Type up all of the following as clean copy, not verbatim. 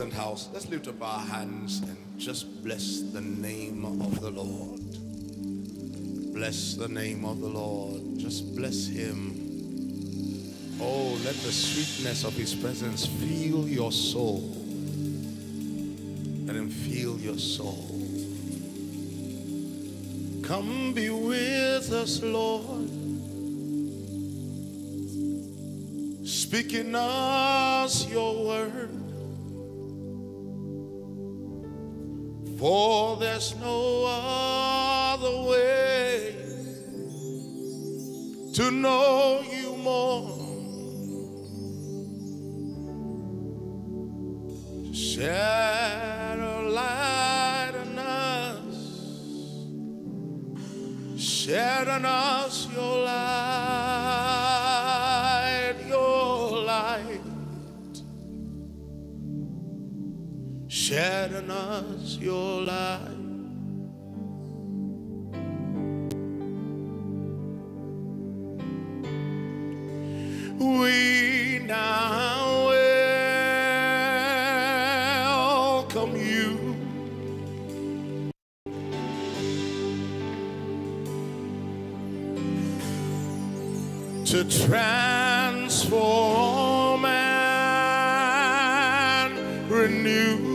pleasant house, let's lift up our hands and just bless the name of the Lord. Bless the name of the Lord. Just bless him. Oh, let the sweetness of his presence fill your soul. Let him fill your soul. Come be with us, Lord. Speak in us your word. For there's no other way to know you more. To shed a light on us. Shed on us your light, your light. Shed on us your light. We now welcome you. To transform and renew.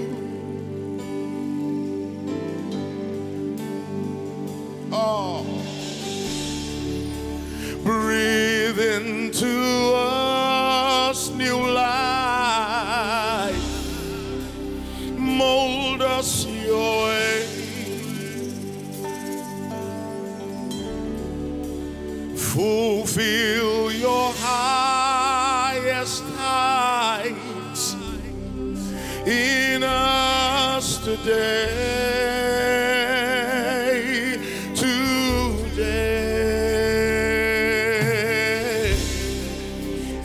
Breathe into us new life. Mold us your way. Fulfill your highest heights in us today.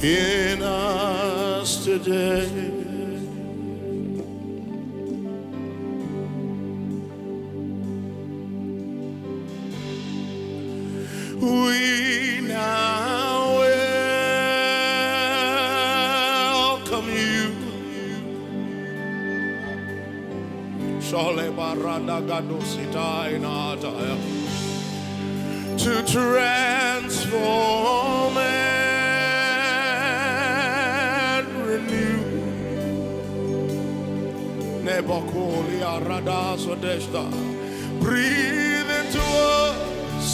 We now welcome you. To transform and renew. Nebokoli Arada Sodesta. Breathe into us.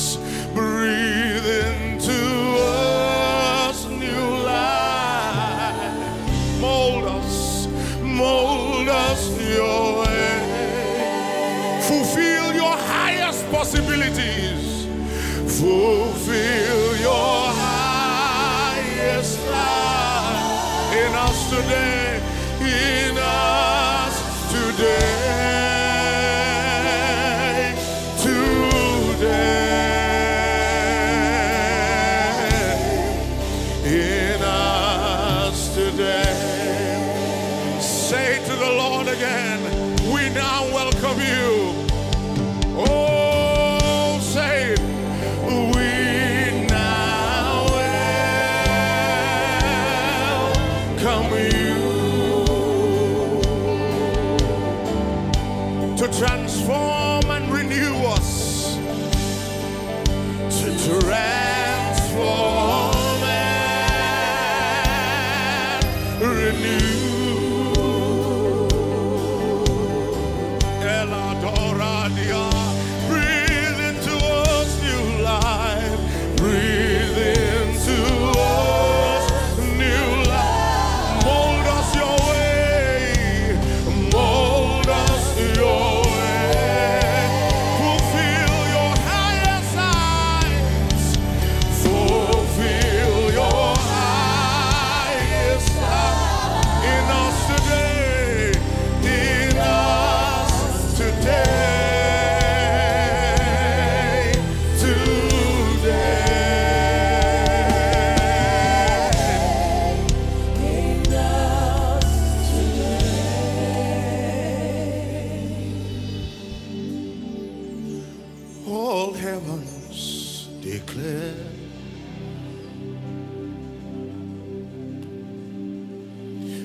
Breathe into us new life. Mold us your way. Fulfill your highest possibilities. Fulfill your highest life in us today. In us today. Transform and renew us. To transform and renew. El Adoradia. Breathe into us new life. Breathe into us new life. Mold us your way. Mold us your way. In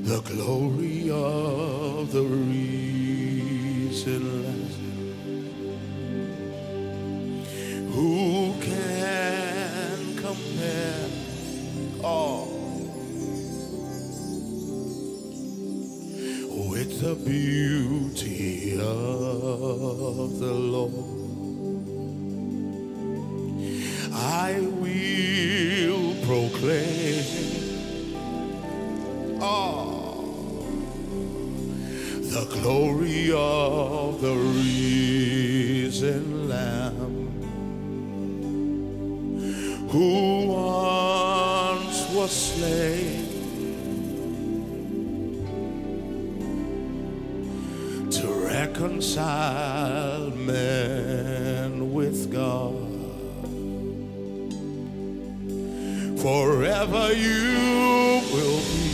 the glory of the risen Lazarus. Who can compare all with the beauty of the Lord? I will proclaim the glory of the risen Lamb, who once was slain to reconcile men with God. Forever you will be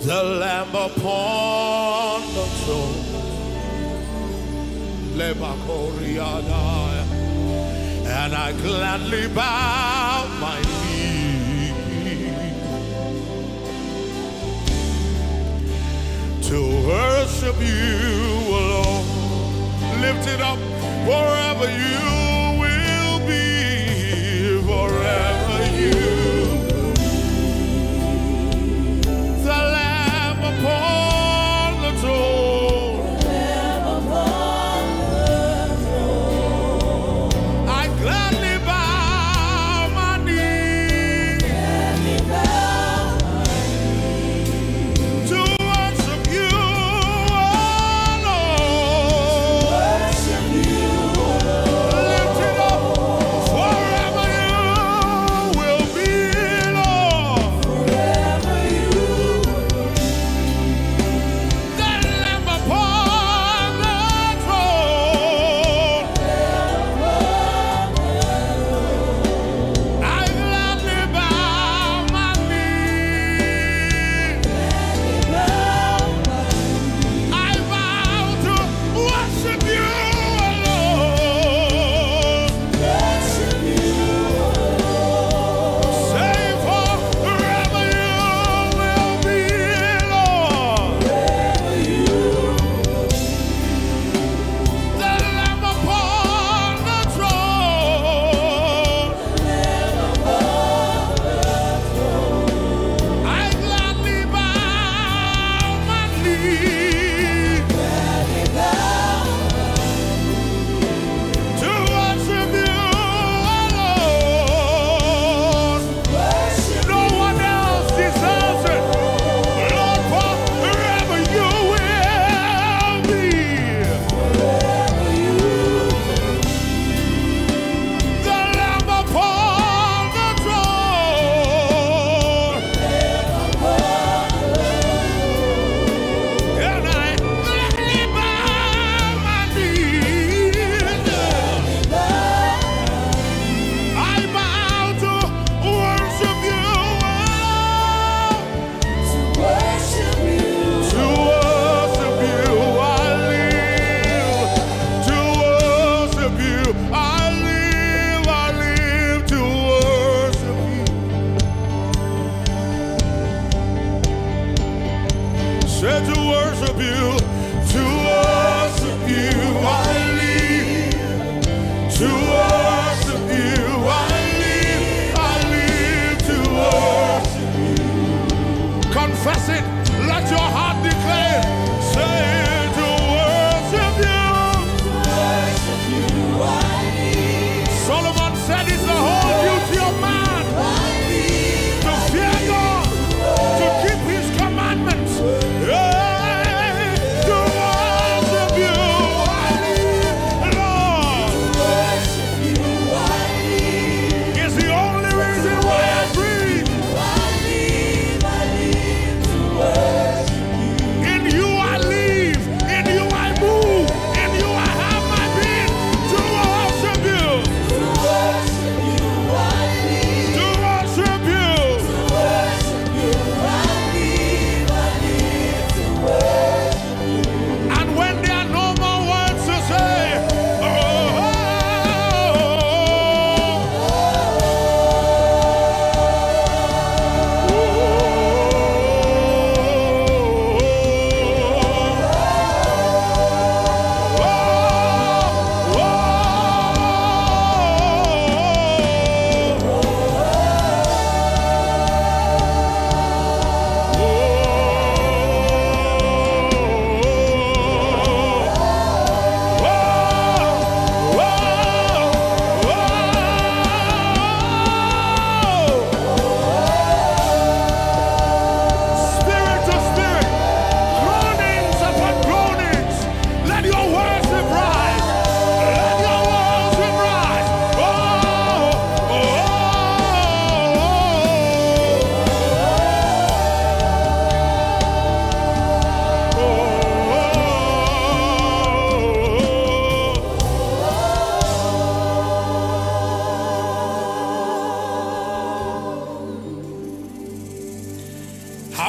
the Lamb upon the throne. Nebokoli Arada, and I gladly bow my knee to worship you alone. Lift it up. Forever you will be, forever you, the Lamb upon the throne, the Lamb upon the throne. I gladly bow my knee, to worship you alone. Let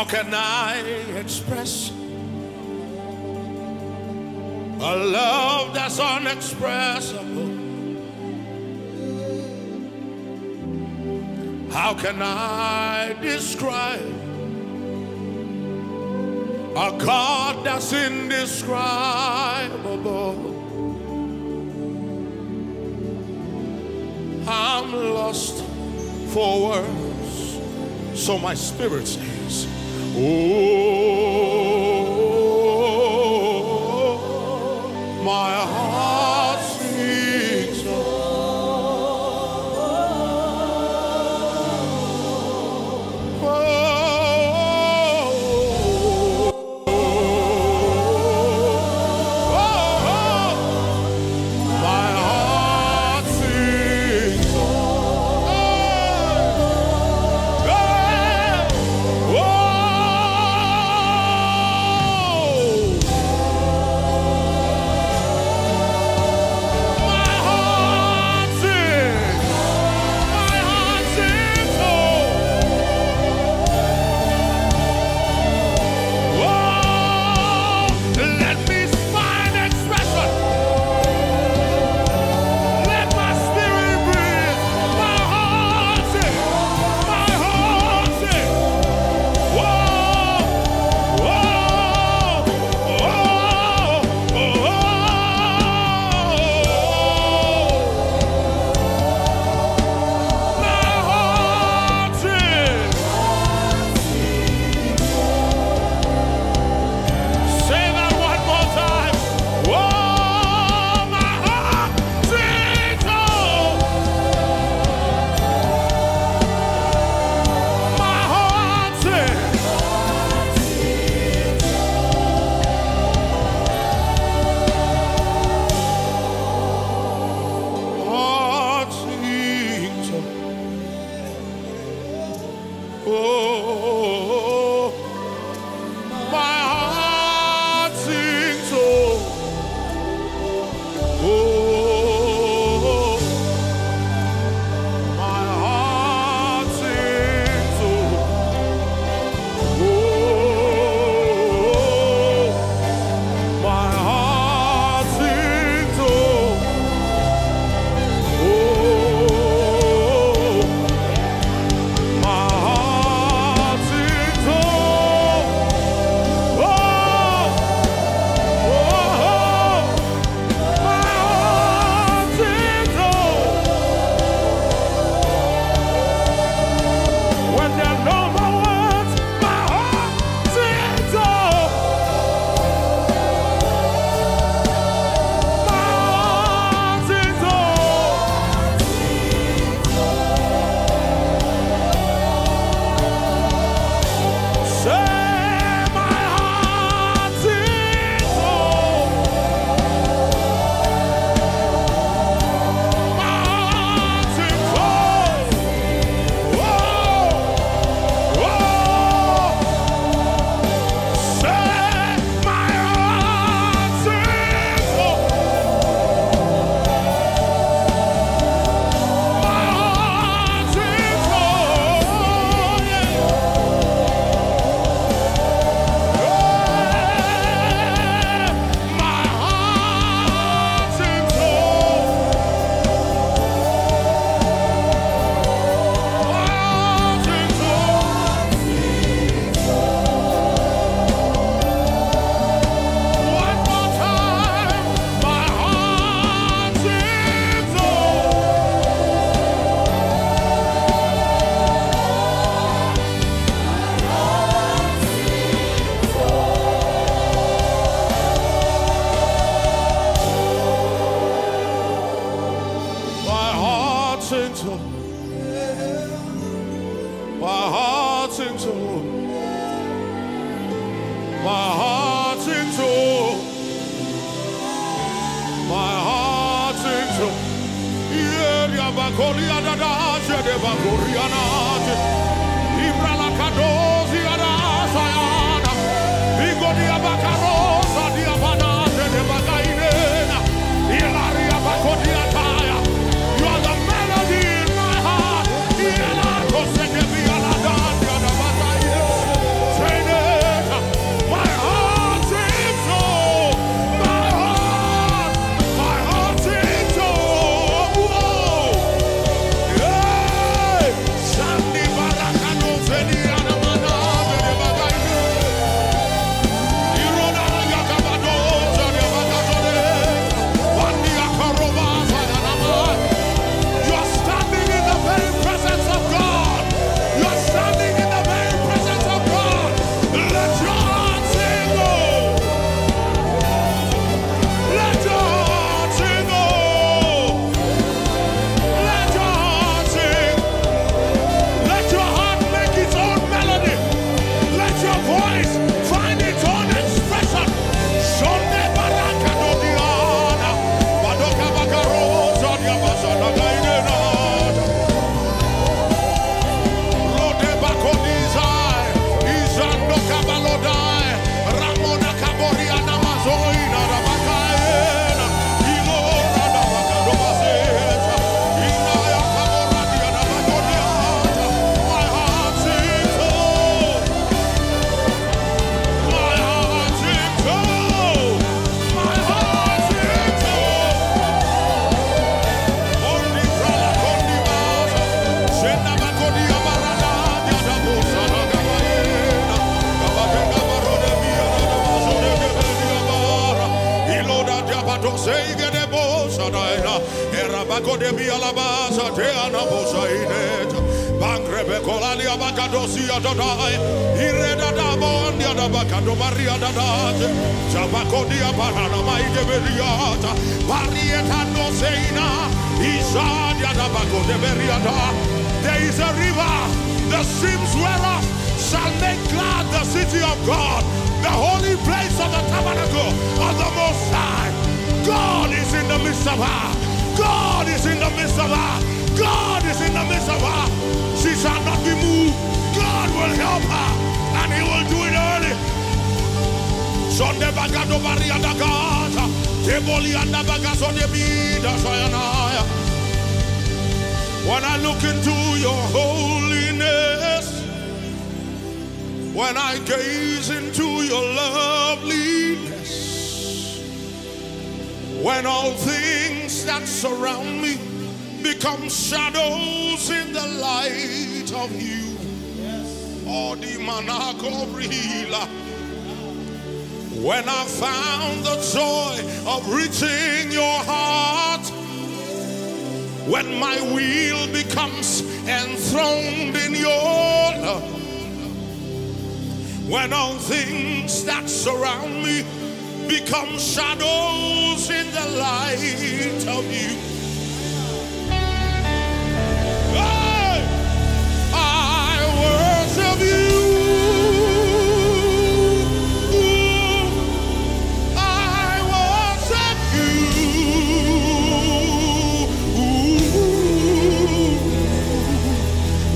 How can I express a love that's unexpressible? How can I describe a God that's indescribable? I'm lost for words, so my spirit says, oh, my heart speaks. Say Alabasa Teana Bosaid, Bangrebe Colalia Bacadosia Dodai, Ireda Bondia Bacado Maria Dadat, Zabacodia Paranama de Beriata, Parieta no Seina, Isadia Dabaco de Beriata. There is a river, the streams whereof shall make glad the city of God, the holy place of the tabernacle of the Most High. God is in the midst of her. God is in the midst of her. God is in the midst of her. She shall not be moved. God will help her, and He will do it early. Sonde bagado baria da gata, teboli anda bagaso de vida soyanaya. When I look into your holiness, when I gaze into your loveliness, when all things that surround me become shadows in the light of you. When I found the joy of reaching your heart, when my will becomes enthroned in your love, when all things that surround me become shadows in the light of you. Hey! I worship you. Ooh. I worship you. Ooh.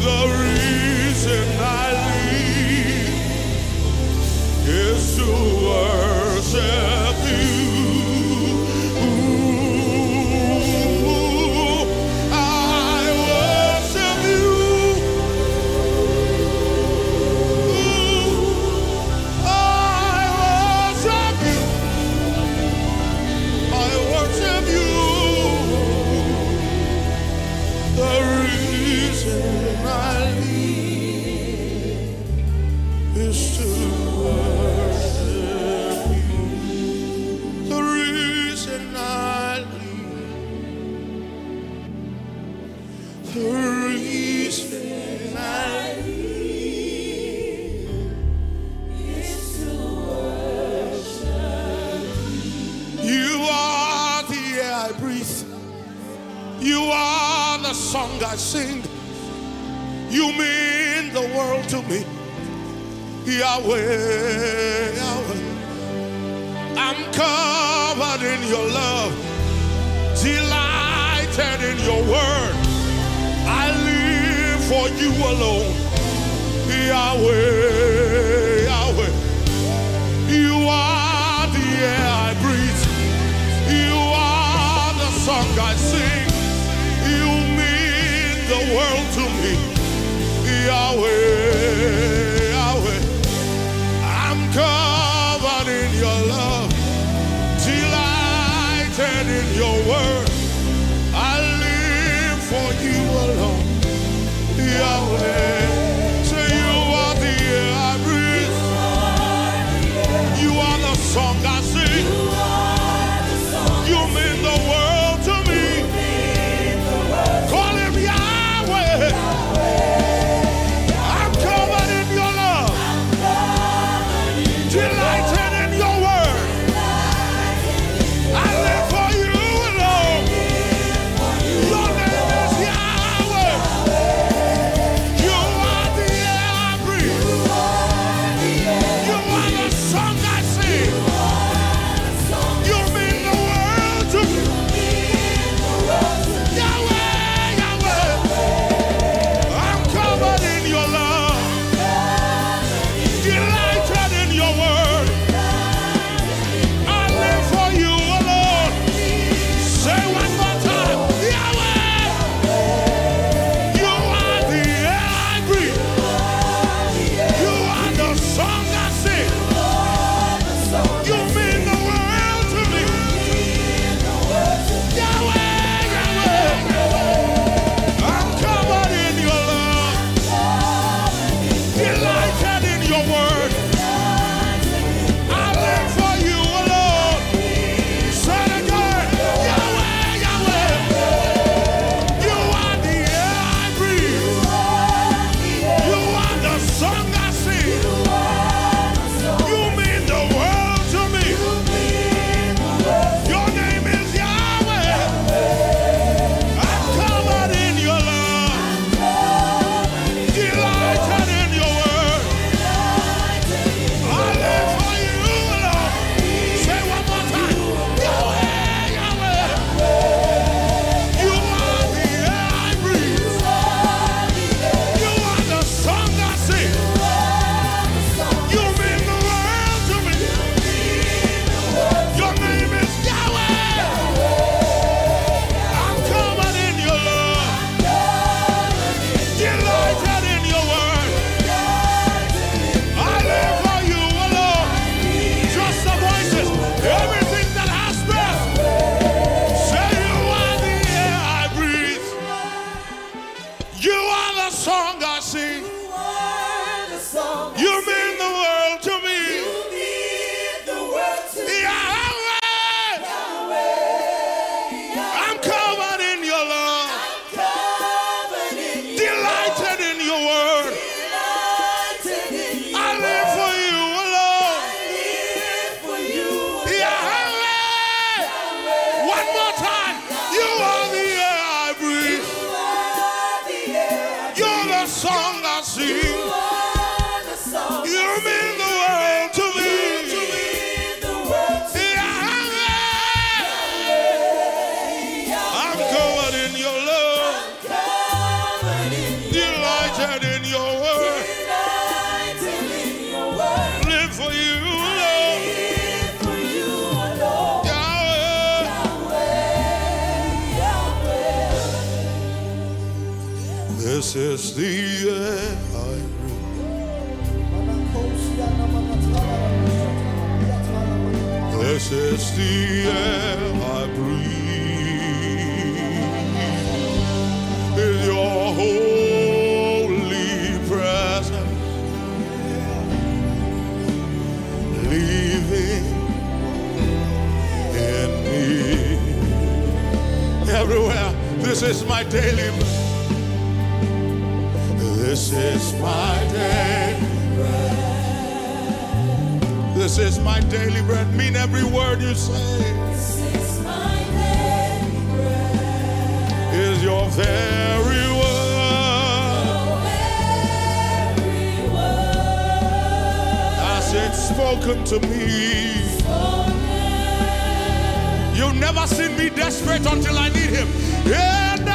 The reason I live is to worship. I sing, you mean the world to me, Yahweh, Yahweh. I'm covered in your love, delighted in your word. I live for you alone, Yahweh, Yahweh. You are the air I breathe, you are the song I sing. The world to me, Yahweh, Yahweh. I'm covered in your love, delighted in your word. I live for you alone, Yahweh. So you are the air I breathe, you are the song I sing, you mean the world to me. Call him Yahweh. I'm You are the song I sing. You are the song I sing. Mean the world to me. You mean the world to me. Yahweh. Yahweh. I'm covered in your love. I'm covered in your delighted love. In your word. Delighted in your I live word. For you alone. I live for you alone. Yahweh. Yahweh. One more time. Yahweh. You are the air I breathe. Song I sing. You are the song. You mean the world to me. You mean the world to me. I'm covered in your love. I'm covered in your delighted love. In your word. Delighted in your word. Live for you, Lord. Live for you, Lord. Yahweh. Yahweh. Yahweh. This is the this is the air I breathe in your holy presence, living in me everywhere. This is my daily bread. This is my daily bread. This is my daily bread. Mean every word you say. This is my daily bread. Is your very word. Your very word. As it's spoken to me. Spoken. You've never seen me desperate until I need him. And I.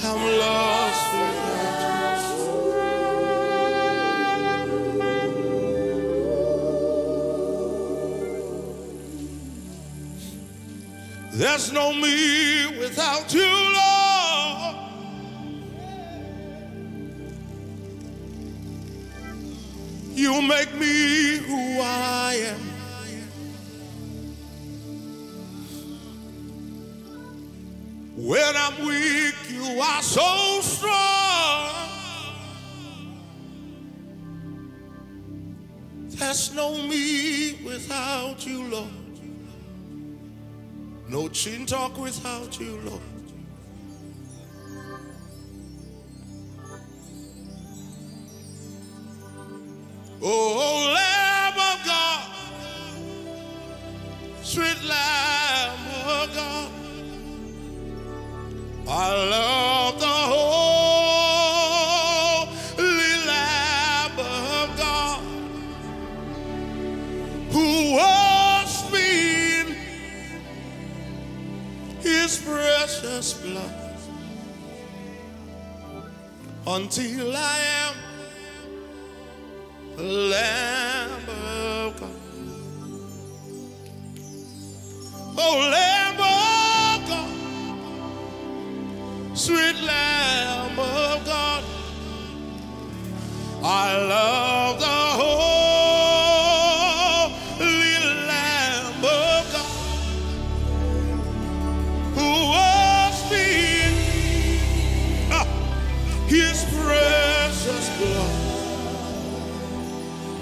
I'm lost without you. There's no me without you, Lord. You make me who I am. When I'm weak, you are so strong. There's no me without you, Lord. No Chingtok without you, Lord. Oh, Lamb of God, sweet Lamb of God, I love the holy Lamb of God, who washed me in his precious blood, until I am the Lamb of God. Oh, Lamb of God, sweet Lamb of God, I love the holy Lamb of God, who washed me in his precious blood.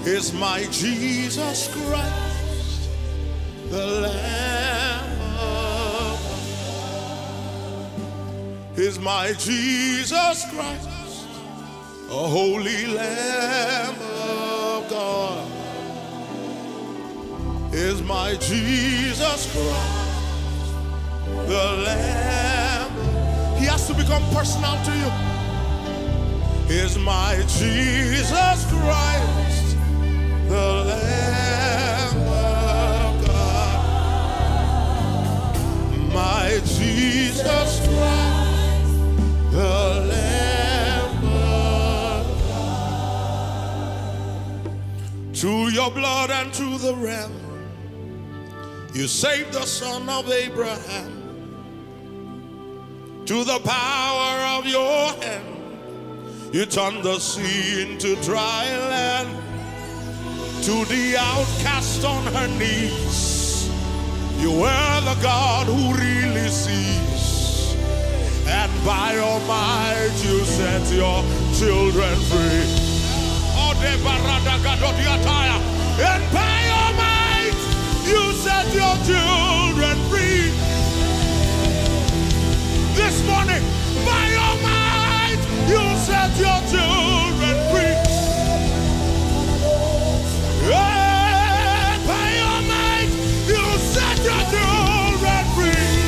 Is my Jesus Christ, the Lamb of God. Is my Jesus Christ, a holy Lamb of God. Is my Jesus Christ, the Lamb. He has to become personal to you. Is my Jesus Christ, the Lamb of God, my Jesus Christ, the Lamb of God. Through your blood and through the realm, you saved the son of Abraham. To the power of your hand, you turned the sea into dry land. To the outcast on her knees, you were the God who really sees. And by your might you set your children free. And by your might you set your children free. This morning, by your might you set your children free. By your might, you set your children free.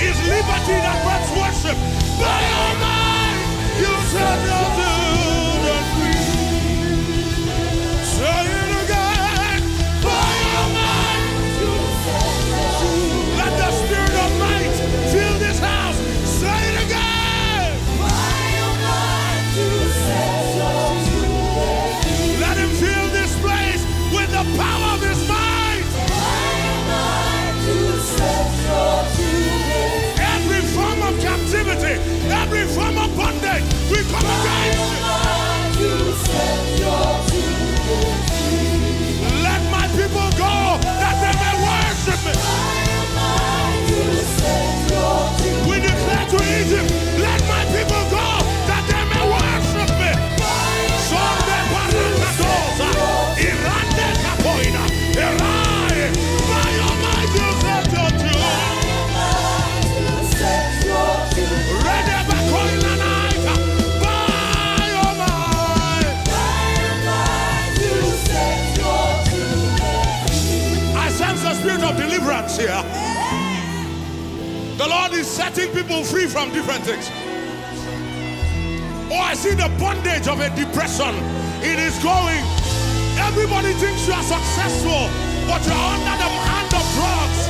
It's liberty that brings worship. By your might, you set your children free. Say it again. By your might, you set your children free. Let the spirit of might fill this house. Say it again. By your might, you set your children free. Let him fill this place with the power of his might. Every form of captivity, every form of bondage, we come against it. Let my people go, that they may worship me. We declare to Egypt, let my people go, that they may worship me. So they Iran de Capoeira, Iran, by your might you set your children. Nebokoli Arada, by your might you set your children. I sense the spirit of deliverance here. The Lord is setting people free from different things. Oh, I see the bondage of a depression. It is going. Everybody thinks you are successful, but you are under the hand of drugs.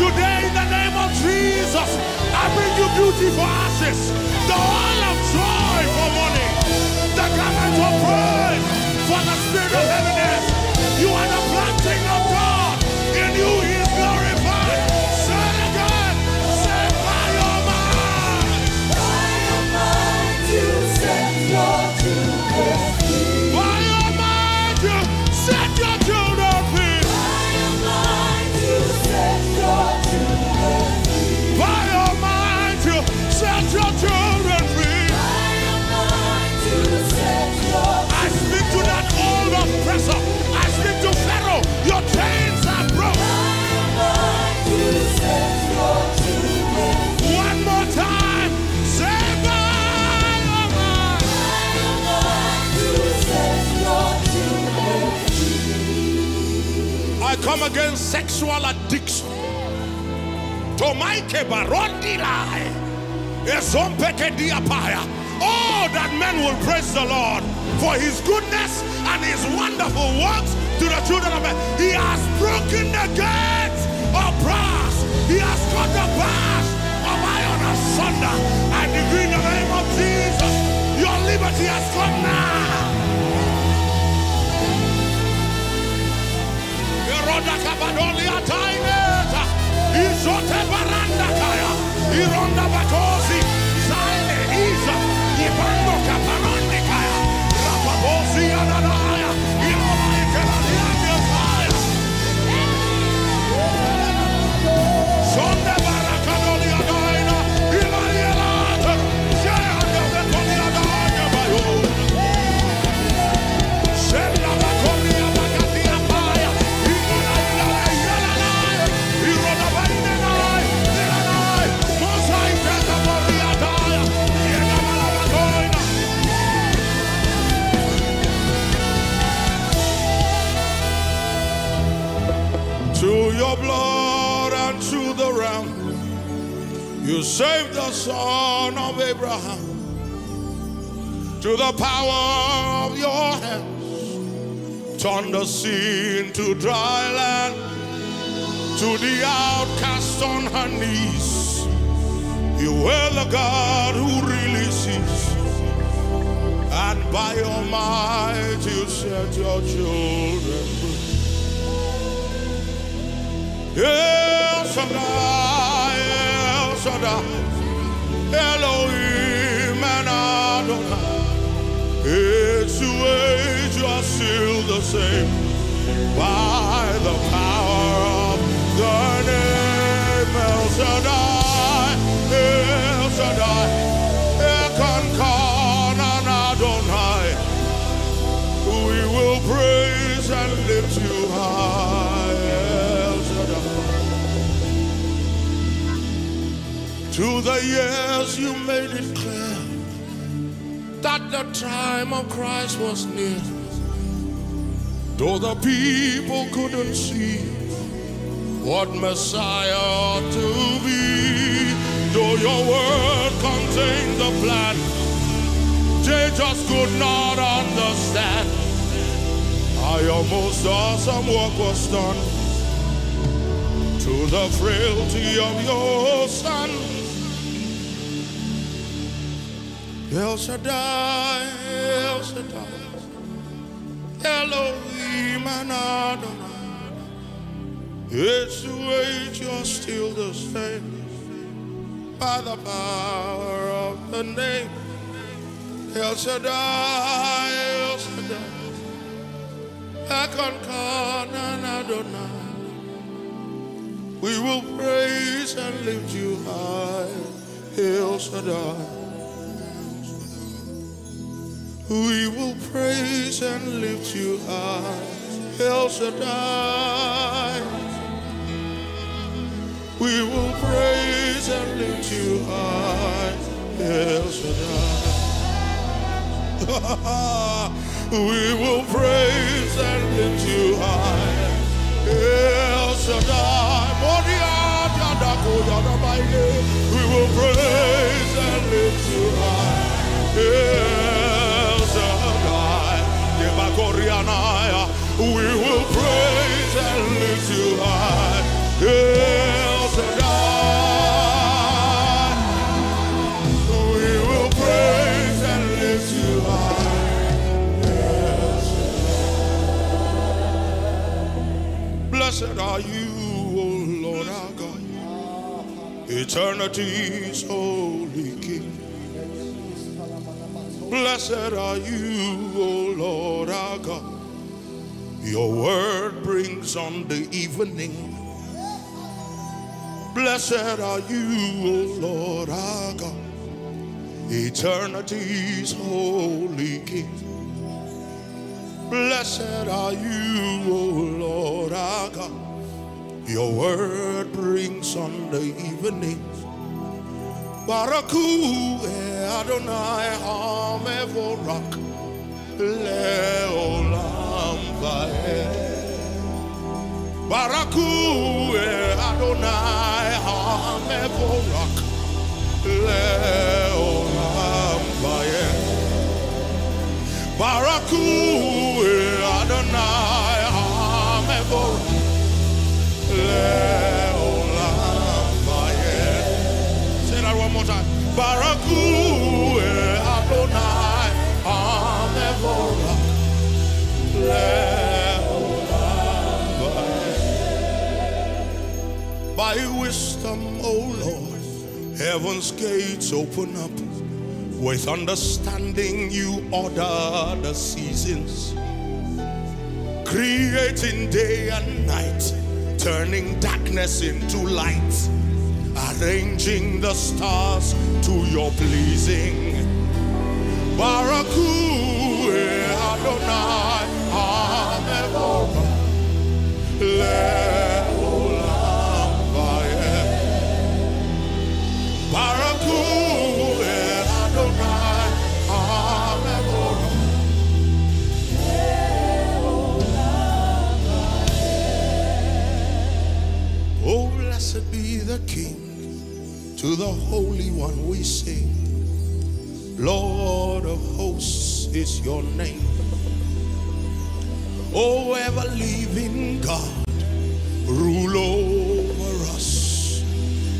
Today, in the name of Jesus, I bring you beauty for ashes, the oil of joy for mourning, the garment of praise for the spirit of heaviness. You are the planting of God, in you He is glorified. against sexual addiction. Oh, that men will praise the Lord for his goodness and his wonderful works to the children of men. He has broken the gates of brass. He has cut the bars of iron asunder. I decree in the name of Jesus, your liberty has come now. Blood and to the realm, you saved the son of Abraham. To the power of your hands, turn the sea into dry land. To the outcast on her knees, you were the God who releases. And by your might, you set your children free. El Shaddai, El Shaddai, Elohim and Adonai. Its ways are still the same by the power of the name. El Shaddai, El Shaddai, Hakon Kanan Adonai. We will praise and lift you high. Through the years you made it clear that the time of Christ was near. Though the people couldn't see what Messiah ought to be, though your word contained the plan, they just could not understand how your most awesome work was done. To the frailty of your son, El Shaddai, El Shaddai, Elohim and Adonai. It's the way you're still the same by the power of the name. El Shaddai, El Shaddai, Hakon Kanan Adonai. We will praise and lift you high, El Shaddai. We will praise and lift you high, El Shaddai. We will praise and lift you high, El Shaddai. We will praise and lift you high, El Shaddai. We will praise and lift you high, we will praise and lift you high, El Shaddai. We will praise and lift you high, El Shaddai. Blessed are you, O Lord our God, eternity's holy King. Blessed are you, O Lord our God. Your word brings on the evening. Blessed are you, O Lord our God, eternity's holy King. Blessed are you, O Lord our God. Your word brings on the evening. Baraku e Adonai hamevorak, le olam vahe. Baraku e Adonai hamevorak, le olam vahe. Baraku e Adonai hamevorak, le olam vahe. Say that one more time. Baraku e Adonai hamevorak, le. By wisdom, O Lord, heaven's gates open up. With understanding you order the seasons, creating day and night, turning darkness into light, arranging the stars to your pleasing. Baraku e Adonai hamevorak. Blessed be the King, to the Holy One we sing. Lord of hosts is your name. O ever-living God, rule over us.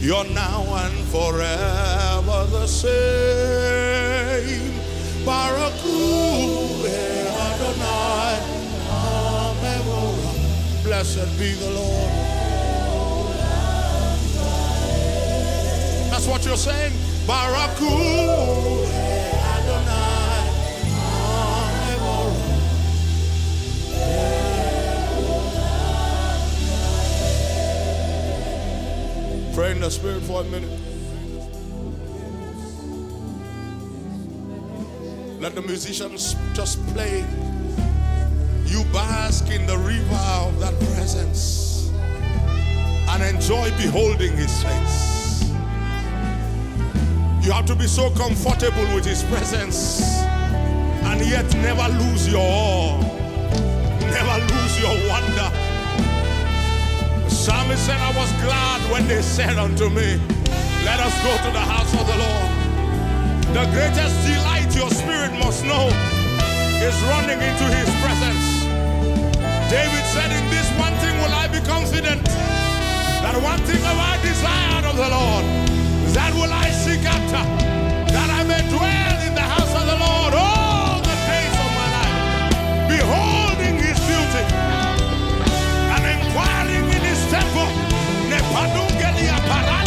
You're now and forever the same. Baraku e Adonai hamevorak. Blessed be the Lord. That's what you're saying. Baraku e Adonai hamevorak. Pray in the Spirit for a minute. Let the musicians just play. You bask in the river of that presence and enjoy beholding his face. You have to be so comfortable with his presence and yet never lose your awe, never lose your wonder. The psalmist said, I was glad when they said unto me, let us go to the house of the Lord. The greatest delight your spirit must know is running into his presence. David said, in this one thing will I be confident, that one thing have I desired of the Lord, that will I seek after, that I may dwell in the house of the Lord all the days of my life, beholding his beauty and inquiring in his temple. Nebokoli Arada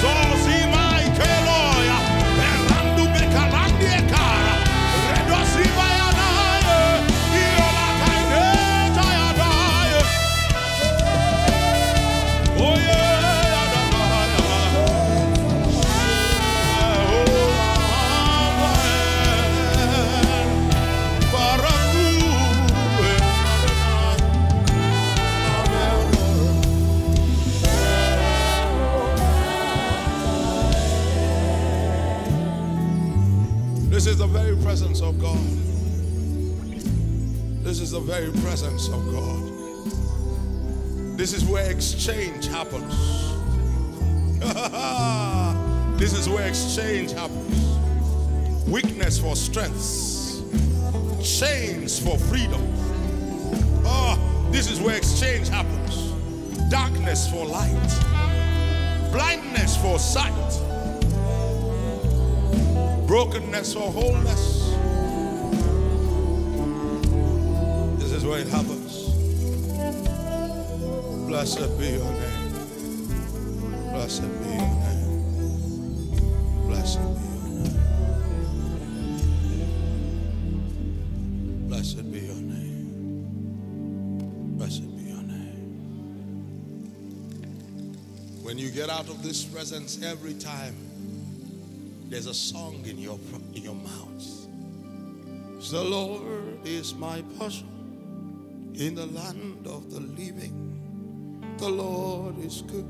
Sodesta. This is the very presence of God. This is the very presence of God. This is where exchange happens. This is where exchange happens. Weakness for strength. Chains for freedom. Oh, this is where exchange happens. Darkness for light. Blindness for sight. Brokenness or wholeness. This is where it happens. Blessed be your name. Blessed be your name. Blessed be your name. Blessed be your name. Blessed be your name. When you get out of this presence every time, there's a song in your mouth. The Lord is my portion in the land of the living. The Lord is good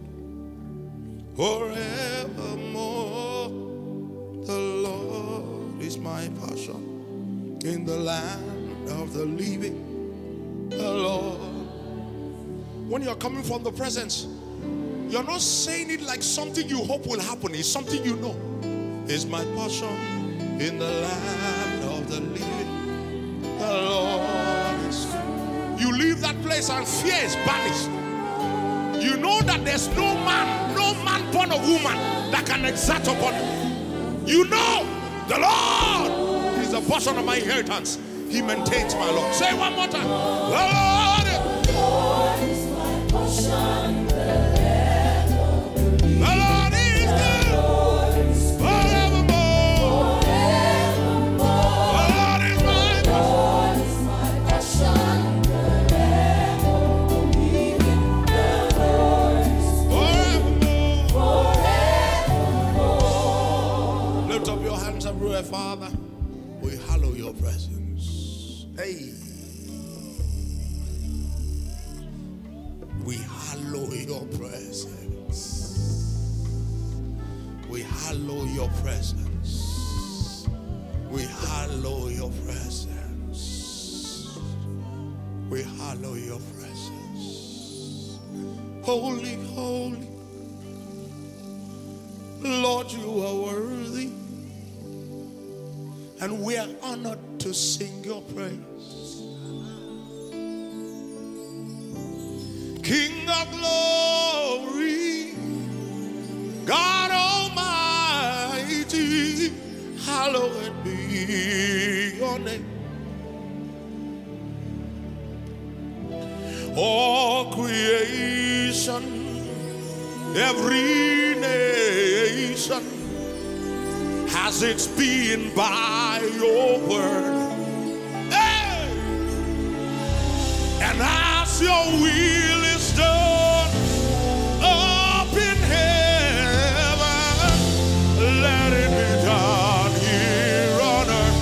forevermore. The Lord is my portion in the land of the living. The Lord when you're coming from the presence, you're not saying it like something you hope will happen. It's something you know. Is my portion in the land of the living. The Lord is good. You leave that place and fear is banished. You know that there's no man born of woman that can exert upon him. You know the Lord is the portion of my inheritance. He maintains my Lord. Say one more time. The Lord is my portion. The Lord is good forevermore. The Lord is my portion. Forevermore. Lift up your hands everywhere, Father. We hallow your presence. Hey. We hallow your presence. We hallow your presence. We hallow your presence. We hallow your presence. Holy, holy, Lord, you are worthy. And we are honored to sing your praise. King of glory, God Almighty, hallowed be your name. All creation, every nation has its being by your word. Hey! And as your will is done up in heaven, let it be done here on earth.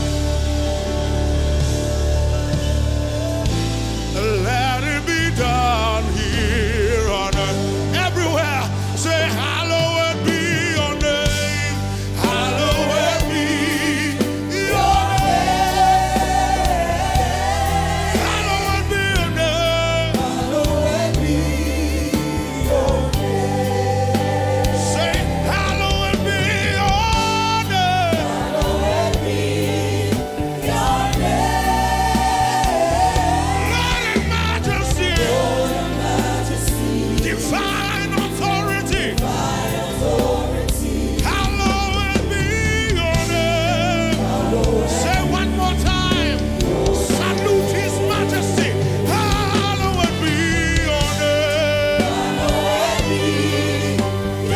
Let it be done here on earth. Everywhere, say hallowed be your name. Hallowed be your name. Hallowed be your name. Hallowed be your name. Say, hallowed be your name. Hallowed be your name. Lord in majesty, Lord in majesty, divine authority, divine authority, hallowed be your name. Say one more time, salute his majesty. Hallowed be your name. Hallowed be your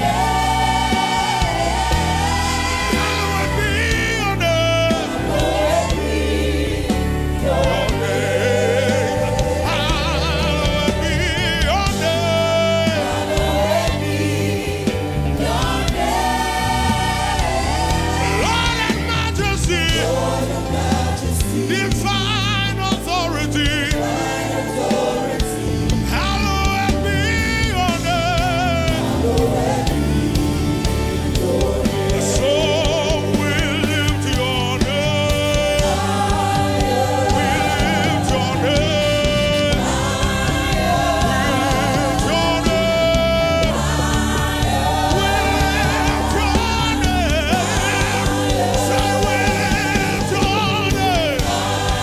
name. Hallowed be your name. Hallowed be your name. Hallowed be your name. Hallowed be your name. Lord and majesty, Lord of majesty, divine authority, divine authority, hallowed be your name. hallowed be your name. So we lift your name. We lift your name. We lift your name. We lift your name. Say, we lift your name.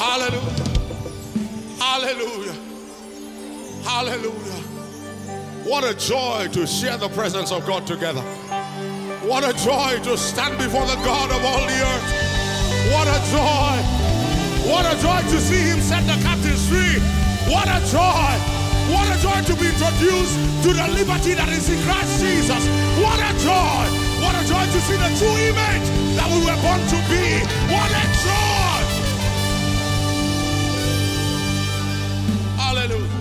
Hallelujah. Hallelujah. Hallelujah. What a joy to share the presence of God together. What a joy to stand before the God of all the earth. What a joy. What a joy to see him set the captives free. What a joy. What a joy to be introduced to the liberty that is in Christ Jesus. What a joy. What a joy to see the true image that we were born to be. What a joy. Hallelujah.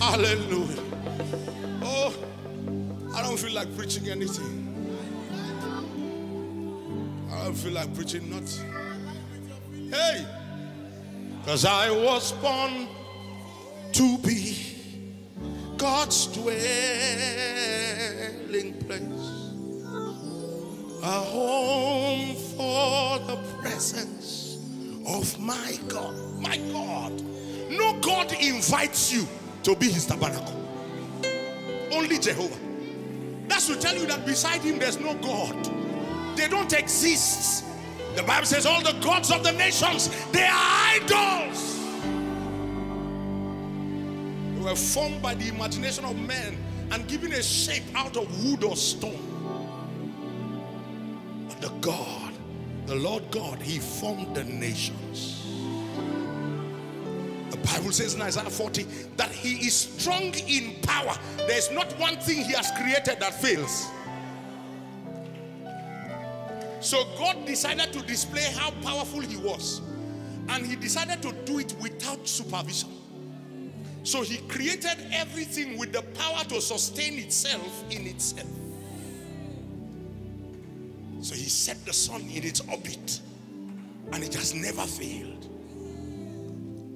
Hallelujah. Oh, I don't feel like preaching anything. I don't feel like preaching nothing. Hey, because I was born to be God's dwelling place, a home for the presence of my God. My God. No God invites you to be his tabernacle. Only Jehovah. That's to tell you that beside him there's no God. They don't exist. The Bible says all the gods of the nations, they are idols. They were formed by the imagination of man and given a shape out of wood or stone. But the God, the Lord God, he formed the nations. The Bible says in Isaiah 40 that he is strong in power. There is not one thing he has created that fails. So God decided to display how powerful he was. And he decided to do it without supervision. So he created everything with the power to sustain itself in itself. So he set the sun in its orbit. And it has never failed.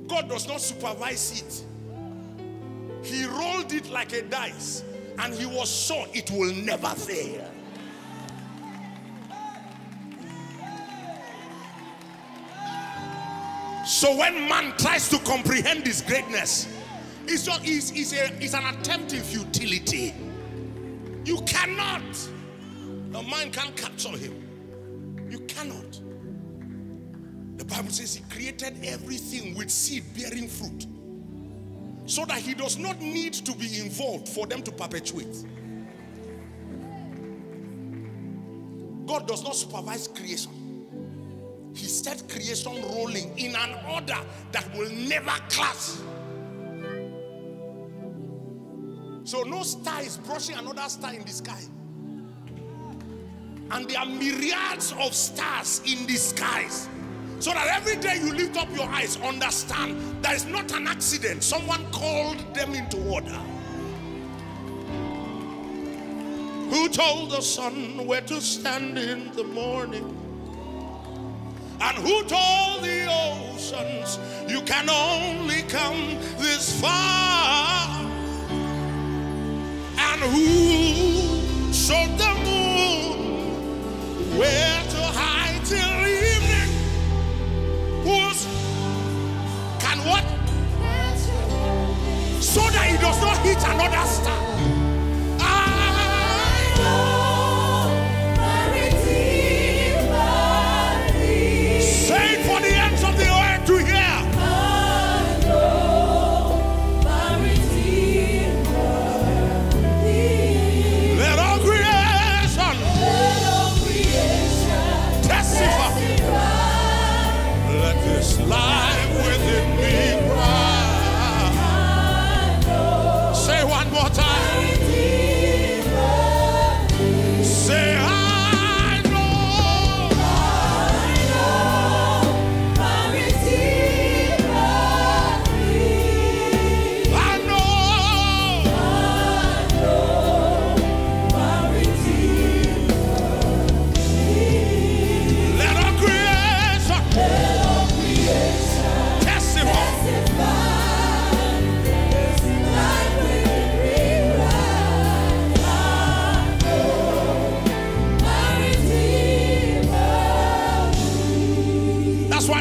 God does not supervise it. He rolled it like a dice. And he was sure it will never fail. So when man tries to comprehend his greatness, it's an attempt in futility. You cannot. The mind can't capture him. You cannot. The Bible says he created everything with seed bearing fruit, so that he does not need to be involved for them to perpetuate. God does not supervise creation. He set creation rolling in an order that will never clash. So no star is brushing another star in the sky. And there are myriads of stars in the skies. So that every day you lift up your eyes, understand that it's not an accident. Someone called them into order. Who told the sun where to stand in the morning? And who told the oceans, you can only come this far? And who showed the moon where to hide till evening? Who's can what? So that he does not hit another star.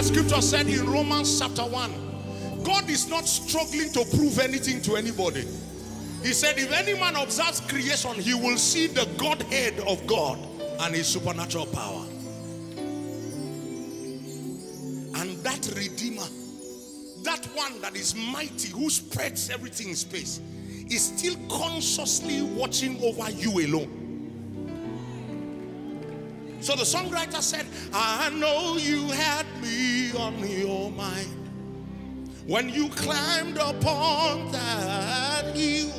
Scripture said in Romans chapter 1, God is not struggling to prove anything to anybody. He said, if any man observes creation, he will see the Godhead of God and his supernatural power. And that that Redeemer, that one that is mighty, who spreads everything in space, is still consciously watching over you alone. So the songwriter said, I know you had me on your mind when you climbed upon that hill,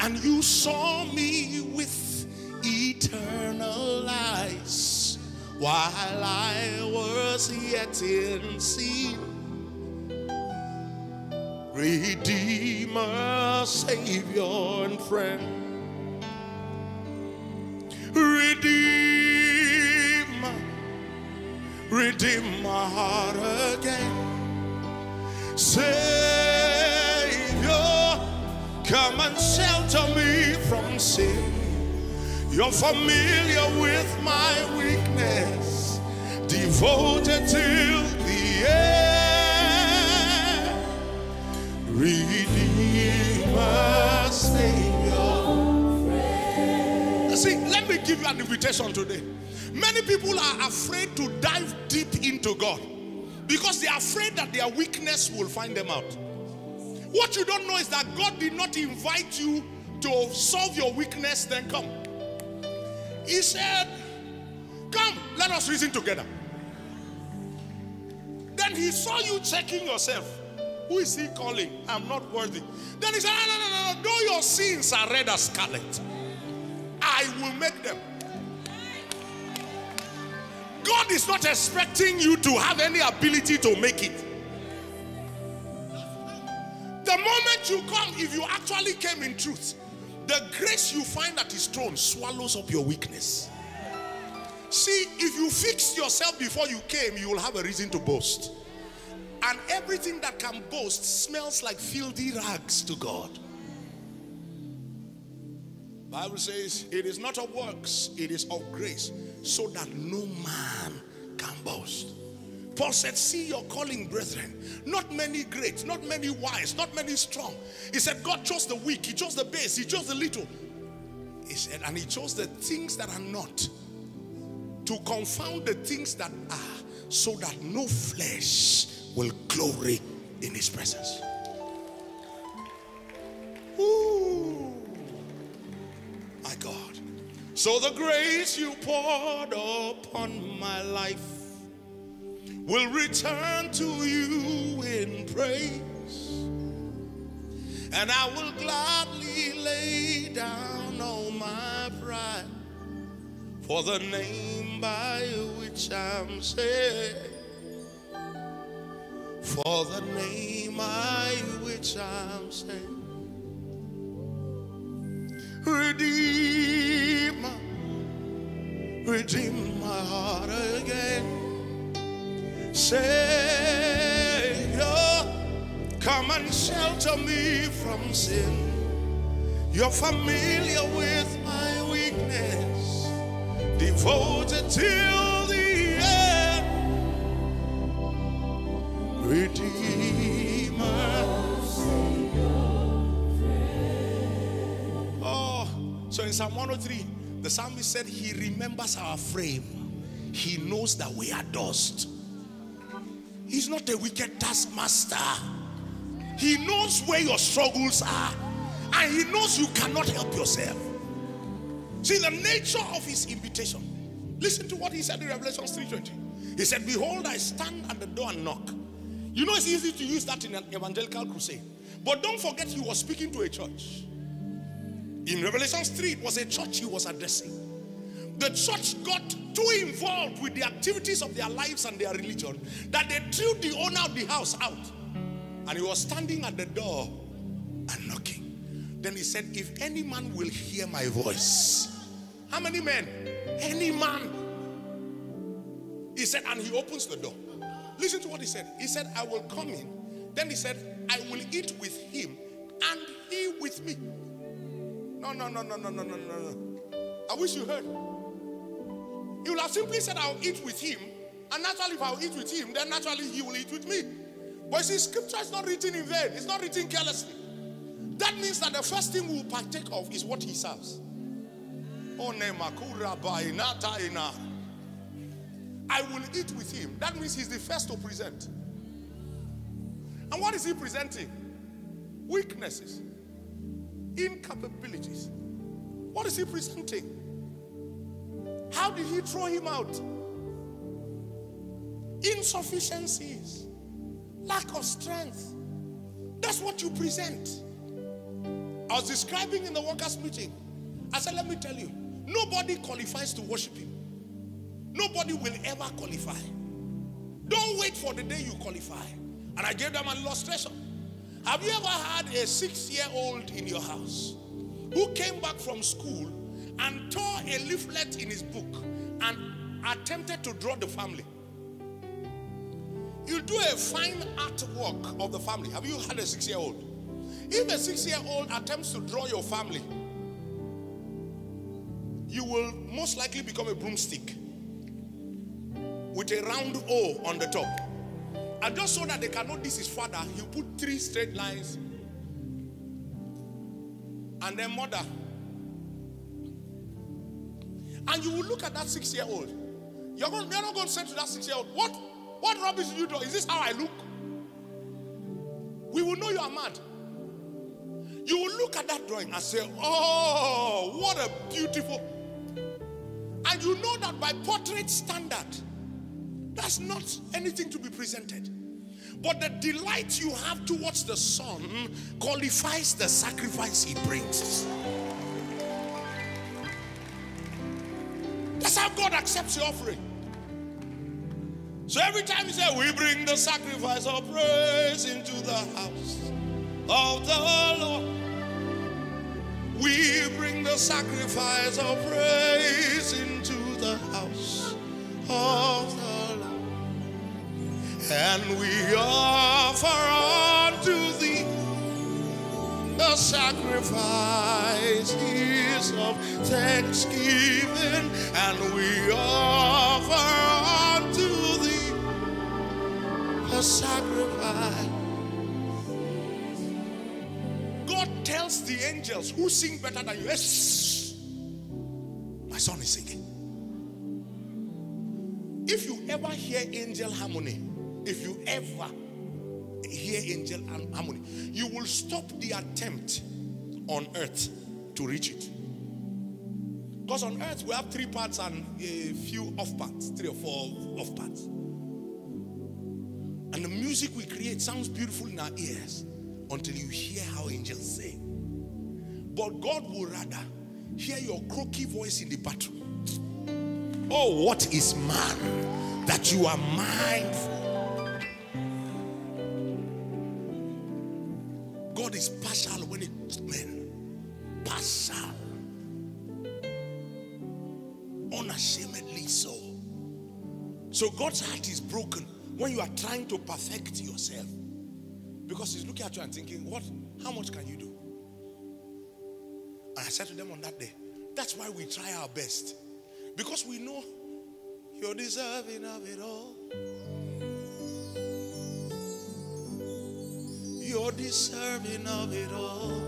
and you saw me with eternal eyes while I was yet in sin. Redeemer, Savior, and friend. Redeemer, redeem my heart again. Savior, come and shelter me from sin. You're familiar with my weakness, devoted till the end. Redeemer, Savior. See, let me give you an invitation today. Many people are afraid to dive deep into God because they are afraid that their weakness will find them out. What you don't know is that God did not invite you to solve your weakness, then come. He said, come, let us reason together. Then he saw you checking yourself. Who is he calling? I'm not worthy. Then he said, no. Though your sins are red as scarlet, I will make them. God is not expecting you to have any ability to make it. The moment you come, if you actually came in truth, the grace you find at his throne swallows up your weakness. See, if you fix yourself before you came, you will have a reason to boast. And everything that can boast smells like filthy rags to God. The Bible says, it is not of works, it is of grace, so that no man can boast. Paul said, see your calling, brethren. Not many great, not many wise, not many strong. He said, God chose the weak, he chose the base, he chose the little. He said, and he chose the things that are not, to confound the things that are, so that no flesh will glory in his presence. Ooh, my God. So the grace you poured upon my life will return to you in praise, and I will gladly lay down all my pride for the name by which I'm saved, for the name by which I'm saved. Redeemer, redeem my heart again. Savior, come and shelter me from sin. You're familiar with my weakness, devoted till the end. Redeemer. Oh, so in Psalm 103, the psalmist said, he remembers our frame. He knows that we are dust. He's not a wicked taskmaster. He knows where your struggles are, and he knows you cannot help yourself. See the nature of his invitation. Listen to what he said in Revelation 3:20. He said, behold, I stand at the door and knock. You know, it's easy to use that in an evangelical crusade. But don't forget, he was speaking to a church. In Revelation 3, it was a church he was addressing. The church got too involved with the activities of their lives and their religion that they threw the owner of the house out. And he was standing at the door and knocking. Then he said, if any man will hear my voice. How many men? Any man. He said, and he opens the door. Listen to what he said. He said, I will come in. Then he said, I will eat with him and he with me. No. I wish you heard. He will have simply said, I'll eat with him. And naturally, if I'll eat with him, then naturally he will eat with me. But you see, scripture is not written in vain. It's not written carelessly. That means that the first thing we will partake of is what he serves. I will eat with him. That means he's the first to present. And what is he presenting? Weaknesses, incapabilities. What is he presenting? How did he throw him out? Insufficiencies, lack of strength. That's what you present. I was describing in the workers' meeting. I said, let me tell you, nobody qualifies to worship him. Nobody will ever qualify. Don't wait for the day you qualify. And I gave them an illustration. Have you ever had a 6-year-old in your house who came back from school and tore a leaflet in his book and attempted to draw the family? You do a fine artwork of the family. Have you had a 6-year-old? If a 6-year-old attempts to draw your family, you will most likely become a broomstick with a round O on the top. And just so that they can know this is father, he'll put 3 straight lines. And then mother. And you will look at that 6-year-old. You're not going to say to that 6-year-old, what rubbish do you do? Is this how I look? We will know you are mad. You will look at that drawing and say, oh, what a beautiful. And you know that by portrait standard, that's not anything to be presented. But the delight you have towards the Son qualifies the sacrifice he brings. That's how God accepts your offering. So every time you say, we bring the sacrifice of praise into the house of the Lord. We bring the sacrifice of praise into the house of the Lord. And we offer unto thee the sacrifices of thanksgiving, and we offer unto thee the sacrifice. God tells the angels who sing better than you, yes, my son is singing. If you ever hear angel harmony, if you ever hear angel harmony, you will stop the attempt on earth to reach it. Because on earth we have 3 parts and a few off parts, 3 or 4 off parts. And the music we create sounds beautiful in our ears until you hear how angels sing. But God will rather hear your croaky voice in the battle. Oh, what is man that you are mindful? God is partial when it's men. Partial. Unashamedly so. So God's heart is broken when you are trying to perfect yourself. Because he's looking at you and thinking, what? How much can you do? And I said to them on that day, that's why we try our best. Because we know you're deserving of it all. You're deserving of it all.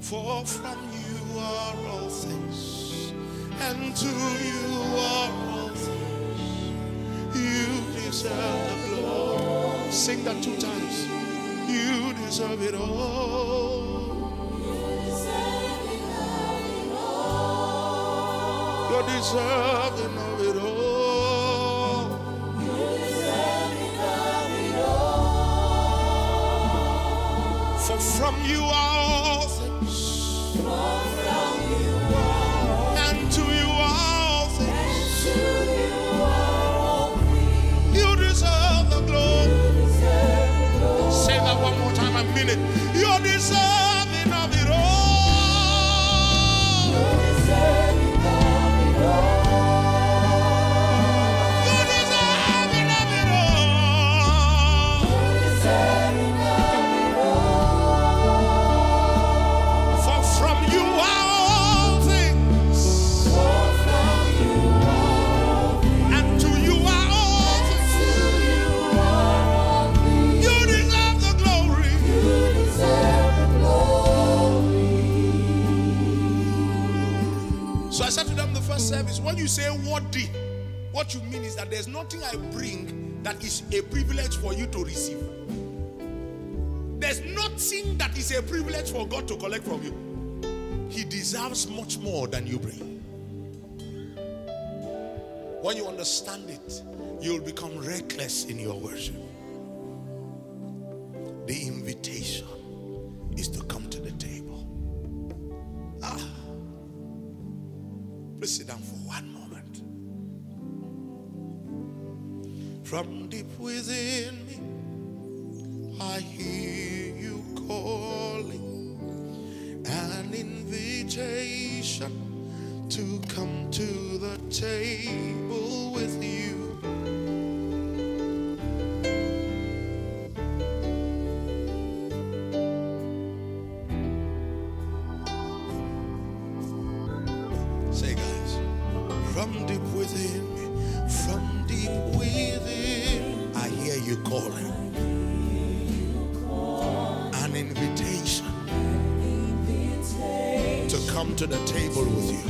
For from you are all things, and to you are all things. You deserve the glory. Sing that 2 times. You deserve it all. You're deserving of it all. You're deserving of it all. For from you are all things, and to you are all things. You deserve the glory. Say that one more time, I mean it. You deserve it of it all. You deserve it of it all. You deserve it of it all. You deserve it. You deserve the glory. you say worthy, what you mean is that there's nothing I bring that is a privilege for you to receive. There's nothing that is a privilege for God to collect from you. He deserves much more than you bring. When you understand it, you'll become reckless in your worship. The invitation is to come to the table. Ah, please sit down for one moment. From deep within me, I hear you calling, an invitation to come to the table with you.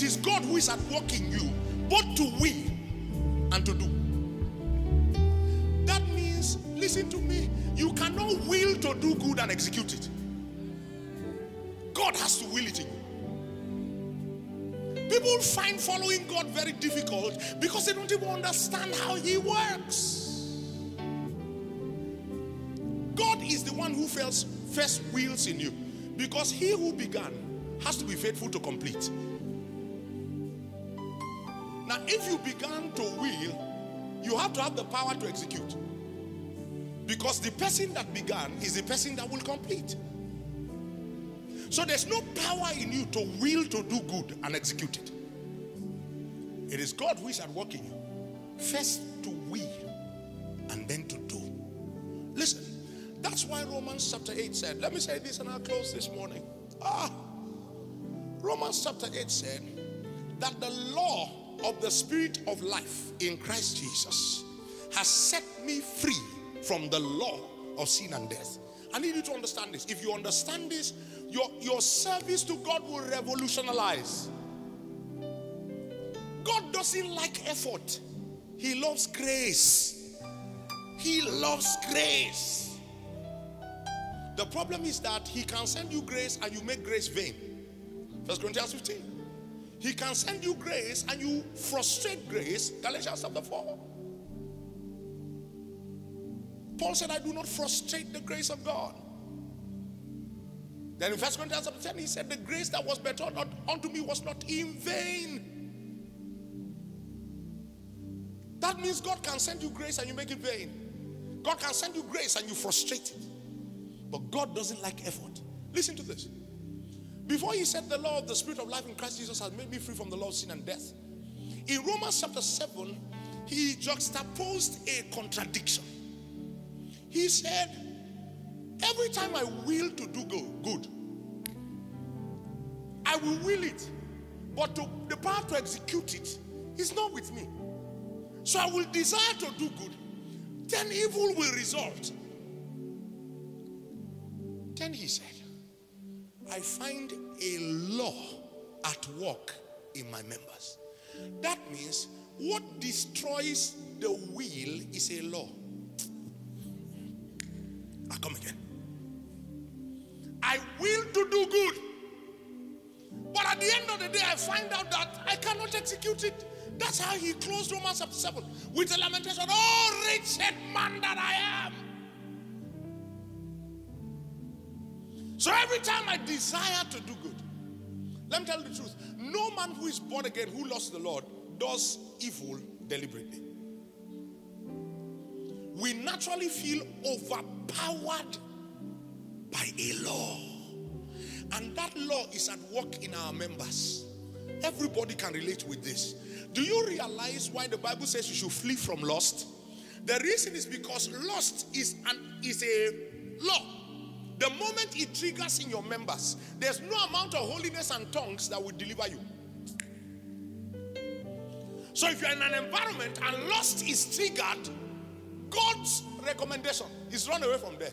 It is God who is at work in you, both to will and to do. That means, listen to me, you cannot will to do good and execute it. God has to will it in you. People find following God very difficult because they don't even understand how he works. God is the one who first wills in you, because he who began has to be faithful to complete. Now, if you began to will, you have to have the power to execute, because the person that began is the person that will complete. So there's no power in you to will to do good and execute it. It is God who is at work in you, first to will and then to do. Listen, that's why Romans chapter 8 said, let me say this and I'll close this morning. Romans chapter 8 said that the law of the Spirit of life in Christ Jesus has set me free from the law of sin and death. I need you to understand this. If you understand this, your service to God will revolutionize. God doesn't like effort. He loves grace. He loves grace. The problem is that he can send you grace and you make grace vain. 1 Corinthians 15. He can send you grace and you frustrate grace. Galatians chapter 4. Paul said, I do not frustrate the grace of God. Then in 1 Corinthians chapter 10, he said, the grace that was bestowed unto me was not in vain. That means God can send you grace and you make it vain. God can send you grace and you frustrate it. But God doesn't like effort. Listen to this. Before he said the law of the Spirit of life in Christ Jesus has made me free from the law of sin and death, in Romans chapter 7, he juxtaposed a contradiction. He said, every time I will to do good, I will will it, but the power to execute it is not with me. So I will desire to do good, then evil will result. Then he said, I find a law at work in my members. That means what destroys the will is a law. I come again. I will to do good, but at the end of the day, I find out that I cannot execute it. That's how he closed Romans chapter 7 with a lamentation. Oh, wretched man that I am. So every time I desire to do good, let me tell you the truth. No man who is born again, who loves the Lord, does evil deliberately. We naturally feel overpowered by a law. And that law is at work in our members. Everybody can relate with this. Do you realize why the Bible says you should flee from lust? The reason is because lust is a law. The moment it triggers in your members, there's no amount of holiness and tongues that will deliver you. So if you're in an environment and lust is triggered, God's recommendation is run away from there.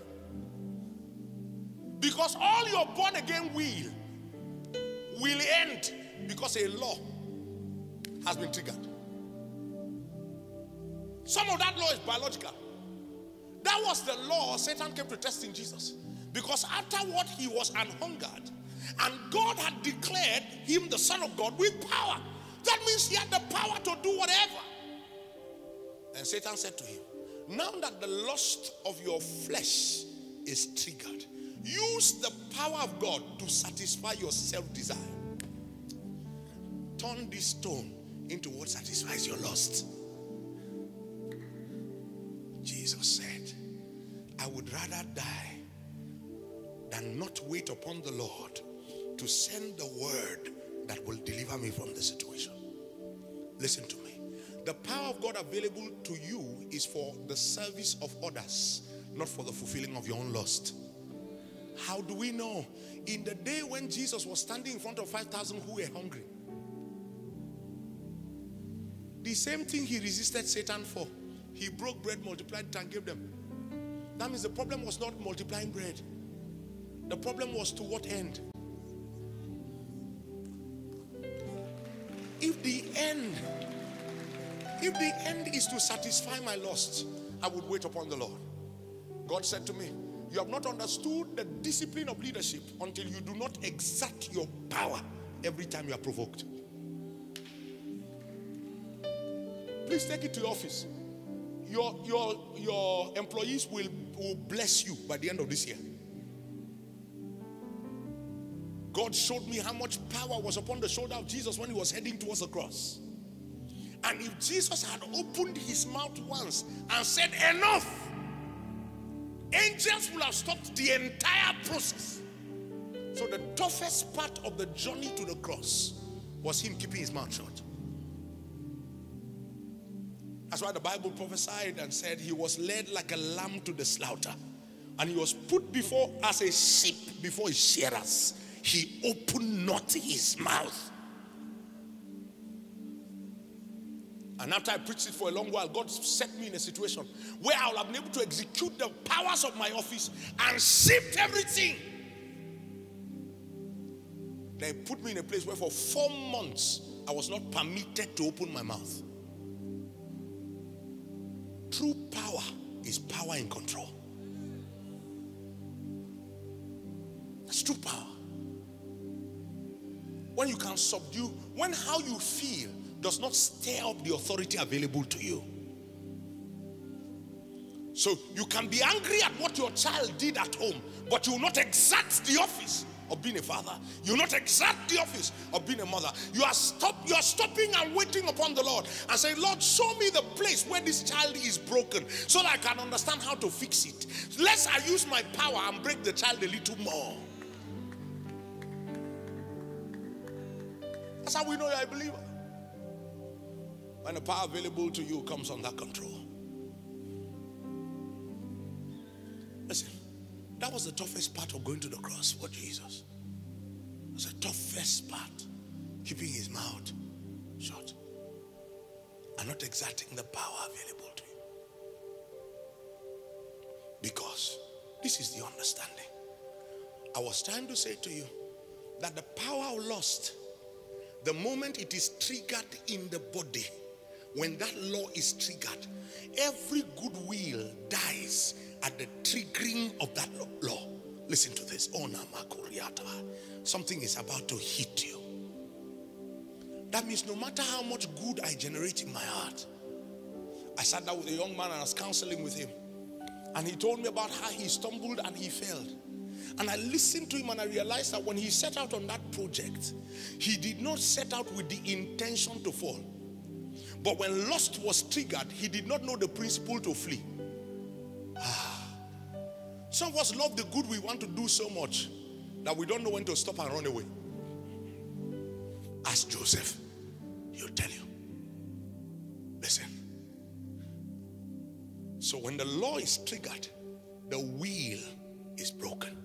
Because all your born-again will end because a law has been triggered. Some of that law is biological. That was the law Satan came to test in Jesus. Because afterward he was an hungered, and God had declared him the Son of God with power. That means he had the power to do whatever. And Satan said to him, now that the lust of your flesh is triggered, use the power of God to satisfy your self-desire. Turn this stone into what satisfies your lust. Jesus said, I would rather die and not wait upon the Lord to send the word that will deliver me from the situation. Listen to me. The power of God available to you is for the service of others, not for the fulfilling of your own lust. How do we know? In the day when Jesus was standing in front of 5,000 who were hungry, the same thing he resisted Satan for. He broke bread, multiplied it, and gave them. That means the problem was not multiplying bread. The problem was to what end? If the end is to satisfy my lust, I would wait upon the Lord. God said to me, you have not understood the discipline of leadership until you do not exert your power every time you are provoked. Please take it to your office. Your employees will bless you by the end of this year. God showed me how much power was upon the shoulder of Jesus when he was heading towards the cross. And if Jesus had opened his mouth once and said, enough, angels would have stopped the entire process. So the toughest part of the journey to the cross was him keeping his mouth shut. That's why the Bible prophesied and said he was led like a lamb to the slaughter, and he was put before as a sheep before his shearers. He opened not his mouth. And after I preached it for a long while, God set me in a situation where I would have been able to execute the powers of my office and shift everything. They put me in a place where for 4 months I was not permitted to open my mouth. True power is power in control. That's true power. When you can subdue, when how you feel does not stir up the authority available to you. So you can be angry at what your child did at home, but you will not exert the office of being a father. You will not exert the office of being a mother. You are stopping and waiting upon the Lord and saying, Lord, show me the place where this child is broken so that I can understand how to fix it. Lest I use my power and break the child a little more. That's how we know you're a believer. When the power available to you comes under control. Listen, that was the toughest part of going to the cross for Jesus. It was the toughest part, keeping his mouth shut and not exerting the power available to you. Because this is the understanding. I was trying to say to you that the power of lust, the moment it is triggered in the body, when that law is triggered, every goodwill dies at the triggering of that law. Listen to this. Something is about to hit you. That means no matter how much good I generate in my heart. I sat down with a young man and I was counseling with him. And he told me about how he stumbled and he failed. And I listened to him and I realized that when he set out on that project, he did not set out with the intention to fall. But when lust was triggered, he did not know the principle to flee. Some of us love the good we want to do so much that we don't know when to stop and run away. Ask Joseph. He'll tell you. Listen. So when the law is triggered, the will is broken.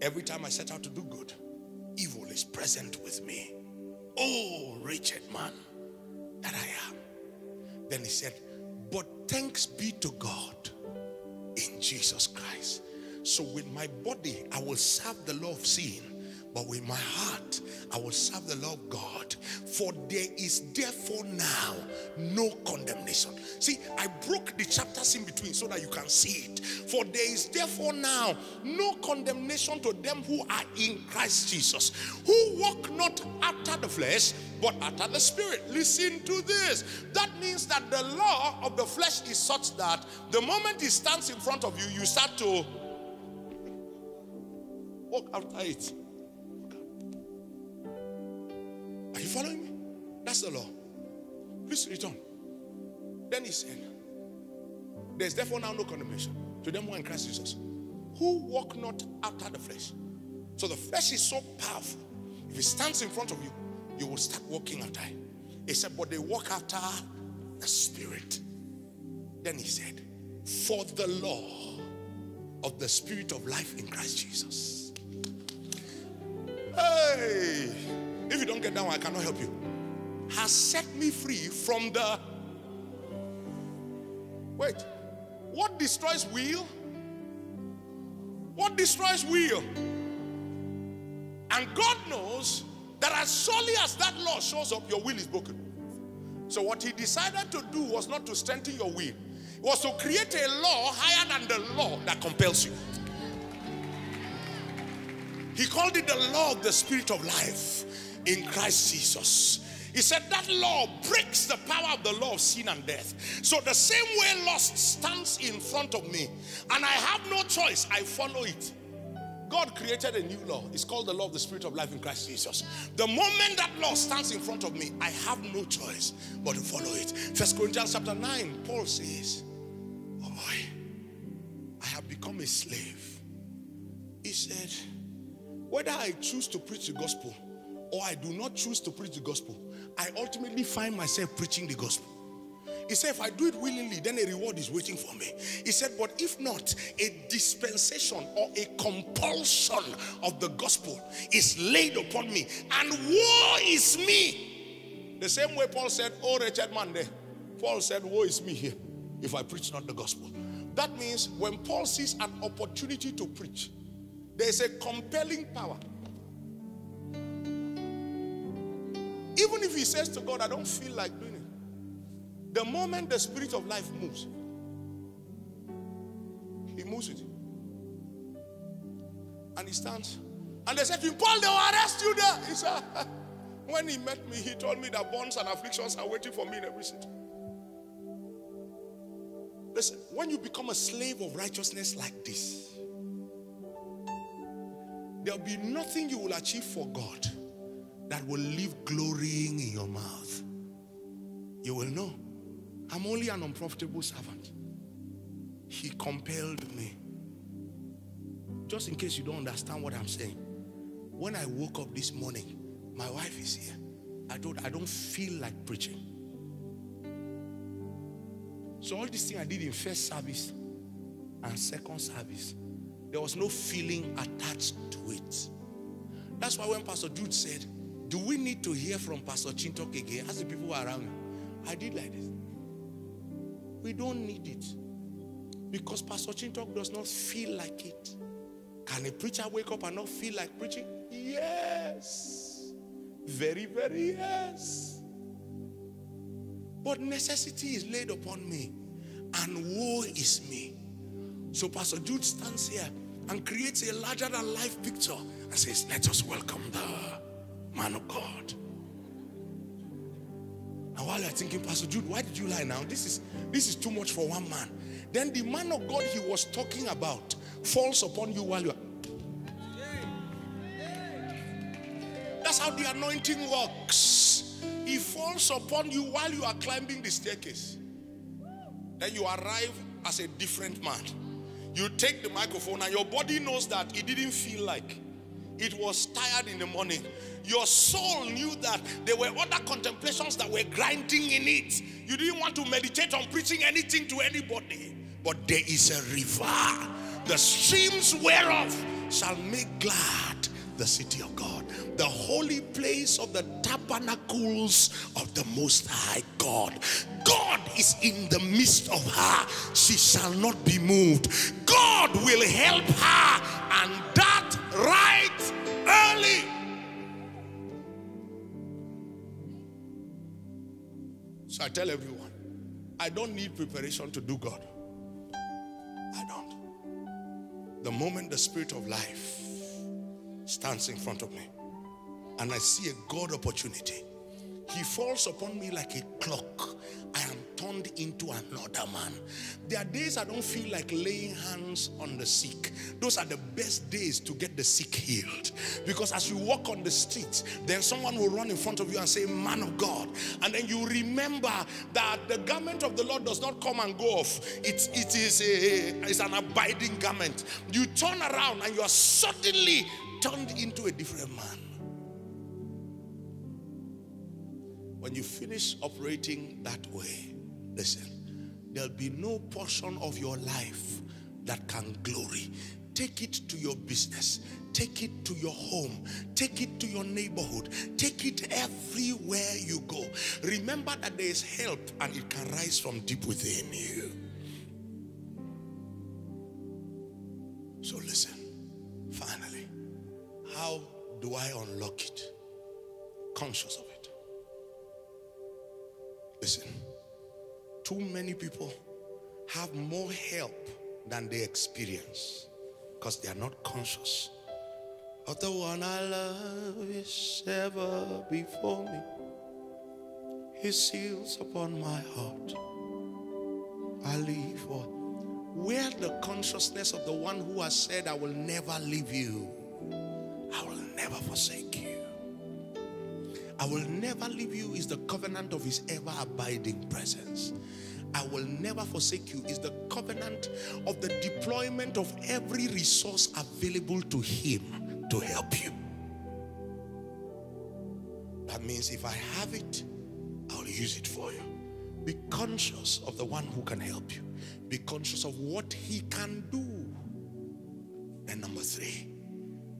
Every time I set out to do good, evil is present with me. Oh, wretched man that I am. Then he said, but thanks be to God in Jesus Christ. So with my body, I will serve the law of sin. But with my heart, I will serve the law of God. For there is therefore now no condemnation. See, I broke the chapters in between so that you can see it. For there is therefore now no condemnation to them who are in Christ Jesus, who walk not after the flesh, but after the Spirit. Listen to this. That means that the law of the flesh is such that the moment it stands in front of you, you start to walk after it. Are you following me? That's the law. Please return. Then he said, there's therefore now no condemnation to them who are in Christ Jesus, who walk not after the flesh. So the flesh is so powerful. If it stands in front of you, you will start walking after it. He said, but they walk after the Spirit. Then he said, for the law of the Spirit of life in Christ Jesus. Hey! If you don't get down, I cannot help you. Has set me free from the... Wait. What destroys will? What destroys will? And God knows That as surely as that law shows up, your will is broken. So what he decided to do was not to strengthen your will. It was to create a law higher than the law that compels you. He called it the law of the Spirit of life in Christ Jesus. He said that law breaks the power of the law of sin and death. So the same way lust stands in front of me and I have no choice, I follow it. God created a new law. It's called the law of the Spirit of life in Christ Jesus. The moment that law stands in front of me, I have no choice but to follow it. 1 Corinthians chapter 9, Paul says, oh boy, I have become a slave. He said, whether I choose to preach the gospel or I do not choose to preach the gospel, I ultimately find myself preaching the gospel. He said, if I do it willingly, then a reward is waiting for me. He said, but if not, a dispensation or a compulsion of the gospel is laid upon me, and woe is me. The same way Paul said, oh wretched man there. Paul said, woe is me here, if I preach not the gospel. That means when Paul sees an opportunity to preach, there is a compelling power. Even if he says to God, I don't feel like doing it. The moment the Spirit of life moves, he moves it. And he stands. And they said to him, Paul, they will arrest you there. He said, when he met me, he told me that bonds and afflictions are waiting for me in every city. Listen, when you become a slave of righteousness like this, there will be nothing you will achieve for God that will leave glorying in your mouth. You will know, I'm only an unprofitable servant. He compelled me. Just in case you don't understand what I'm saying, when I woke up this morning, my wife is here. I don't feel like preaching. So all this thing I did in first service and second service, there was no feeling attached to it. That's why when Pastor Jude said, do we need to hear from Pastor Chingtok again? As the people were around me, I did like this. We don't need it. Because Pastor Chingtok does not feel like it. Can a preacher wake up and not feel like preaching? Yes. Very, very yes. But necessity is laid upon me. And woe is me. So Pastor Jude stands here and creates a larger than life picture and says, let us welcome the man of God. And while you're thinking, Pastor Jude, why did you lie now? This is too much for one man. Then the man of God he was talking about falls upon you while you're... That's how the anointing works. He falls upon you while you are climbing the staircase. Then you arrive as a different man. You take the microphone and your body knows that it didn't feel like. It was tired in the morning. Your soul knew that there were other contemplations that were grinding in it. You didn't want to meditate on preaching anything to anybody. But there is a river, the streams whereof shall make glad the city of God, the holy place of the tabernacles of the Most High God. God is in the midst of her. She shall not be moved. God will help her, and that right early. So I tell everyone, I don't need preparation to do God. I don't. The moment the Spirit of life stands in front of me and I see a God opportunity, he falls upon me like a clock. I am turned into another man. There are days I don't feel like laying hands on the sick. Those are the best days to get the sick healed. Because as you walk on the streets, then someone will run in front of you and say, man of God. And then you remember that the garment of the Lord does not come and go off. It is an abiding garment. You turn around and you are suddenly turned into a different man. When you finish operating that way, listen, there'll be no portion of your life that can glory. Take it to your business. Take it to your home. Take it to your neighborhood. Take it everywhere you go. Remember that there is help and it can rise from deep within you. So listen, finally, how do I unlock it? conscious of it. Listen, too many people have more help than they experience because they are not conscious of the one I love is ever before me. He seals upon my heart. I live for where the consciousness of the one who has said, I will never leave you. I will never forsake you. I will never leave you is the covenant of his ever abiding presence. I will never forsake you is the covenant of the deployment of every resource available to him to help you. That means if I have it, I'll use it for you. Be conscious of the one who can help you. Be conscious of what he can do. And number three,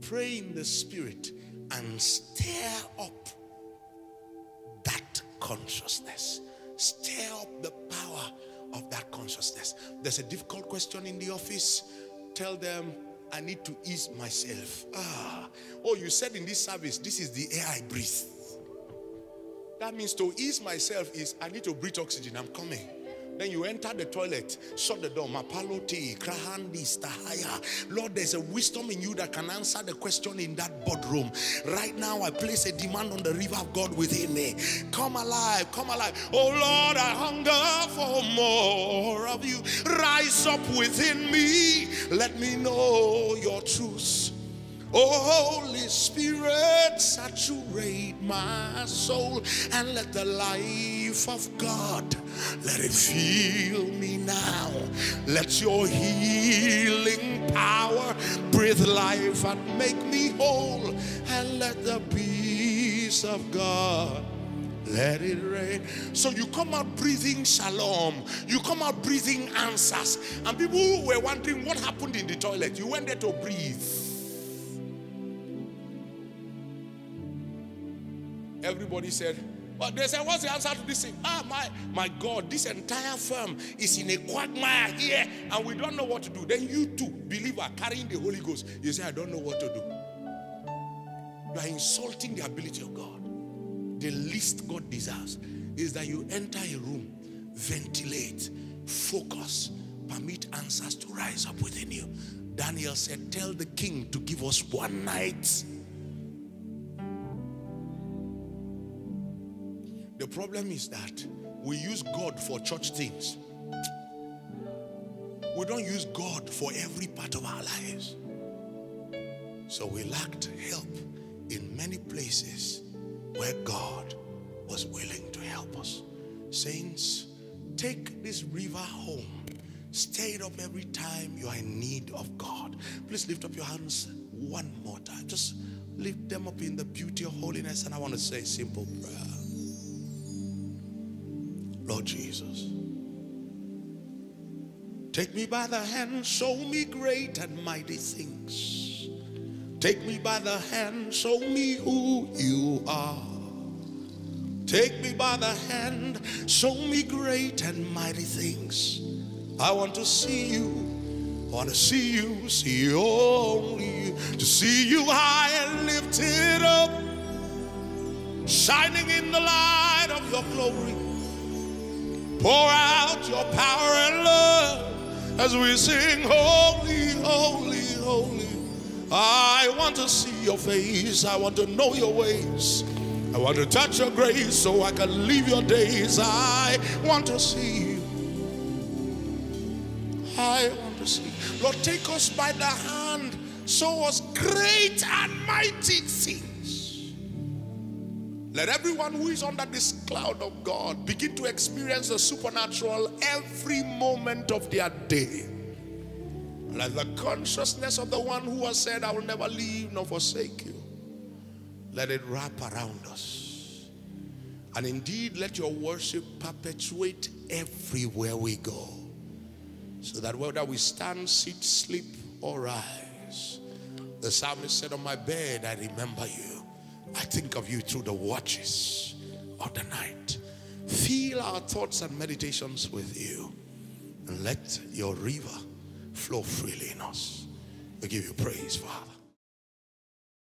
pray in the Spirit and stir up that consciousness. Stir up the power of that consciousness. There's a difficult question in the office. Tell them, I need to ease myself. Oh, you said in this service, this is the air I breathe. That means to ease myself is, I need to breathe oxygen, I'm coming. Then you enter the toilet, shut the door. Mapaloti, Krahandi, Stahaya. Lord, there's a wisdom in you that can answer the question in that boardroom. Right now, I place a demand on the river of God within me. Come alive, come alive. Oh Lord, I hunger for more of you. Rise up within me. Let me know your truth. Oh, Holy Spirit, saturate my soul and let the life of God, let it fill me now. Let your healing power breathe life and make me whole. And let the peace of God, let it rain. So you come out breathing shalom. You come out breathing answers. And people were wondering what happened in the toilet. You went there to breathe. Everybody said, well, they said, what's the answer to this thing? Ah, my God, this entire firm is in a quagmire here and we don't know what to do. Then you too, believer, carrying the Holy Ghost, you say, I don't know what to do. You are insulting the ability of God. The least God deserves is that you enter a room, ventilate, focus, permit answers to rise up within you. Daniel said, tell the king to give us one night. The problem is that we use God for church things. We don't use God for every part of our lives. So we lacked help in many places where God was willing to help us. Saints, take this river home. Stir it up every time you are in need of God. Please lift up your hands one more time. Just lift them up in the beauty of holiness. And I want to say a simple prayer. Lord Jesus, take me by the hand, show me great and mighty things. Take me by the hand, show me who you are. Take me by the hand, show me great and mighty things. I want to see you, I want to see only you, to see you high and lifted up, shining in the light of your glory. Pour out your power and love as we sing, holy, holy, holy. I want to see your face. I want to know your ways. I want to touch your grace so I can live your days. I want to see you. I want to see you. Lord, take us by the hand. Show us great and mighty things. Let everyone who is under this cloud of God begin to experience the supernatural every moment of their day. Let the consciousness of the one who has said, I will never leave nor forsake you, let it wrap around us. And indeed, let your worship perpetuate everywhere we go, so that whether we stand, sit, sleep, or rise, the psalmist said, on my bed, I remember you. I think of you through the watches of the night. Fill our thoughts and meditations with you. And let your river flow freely in us. We give you praise, Father.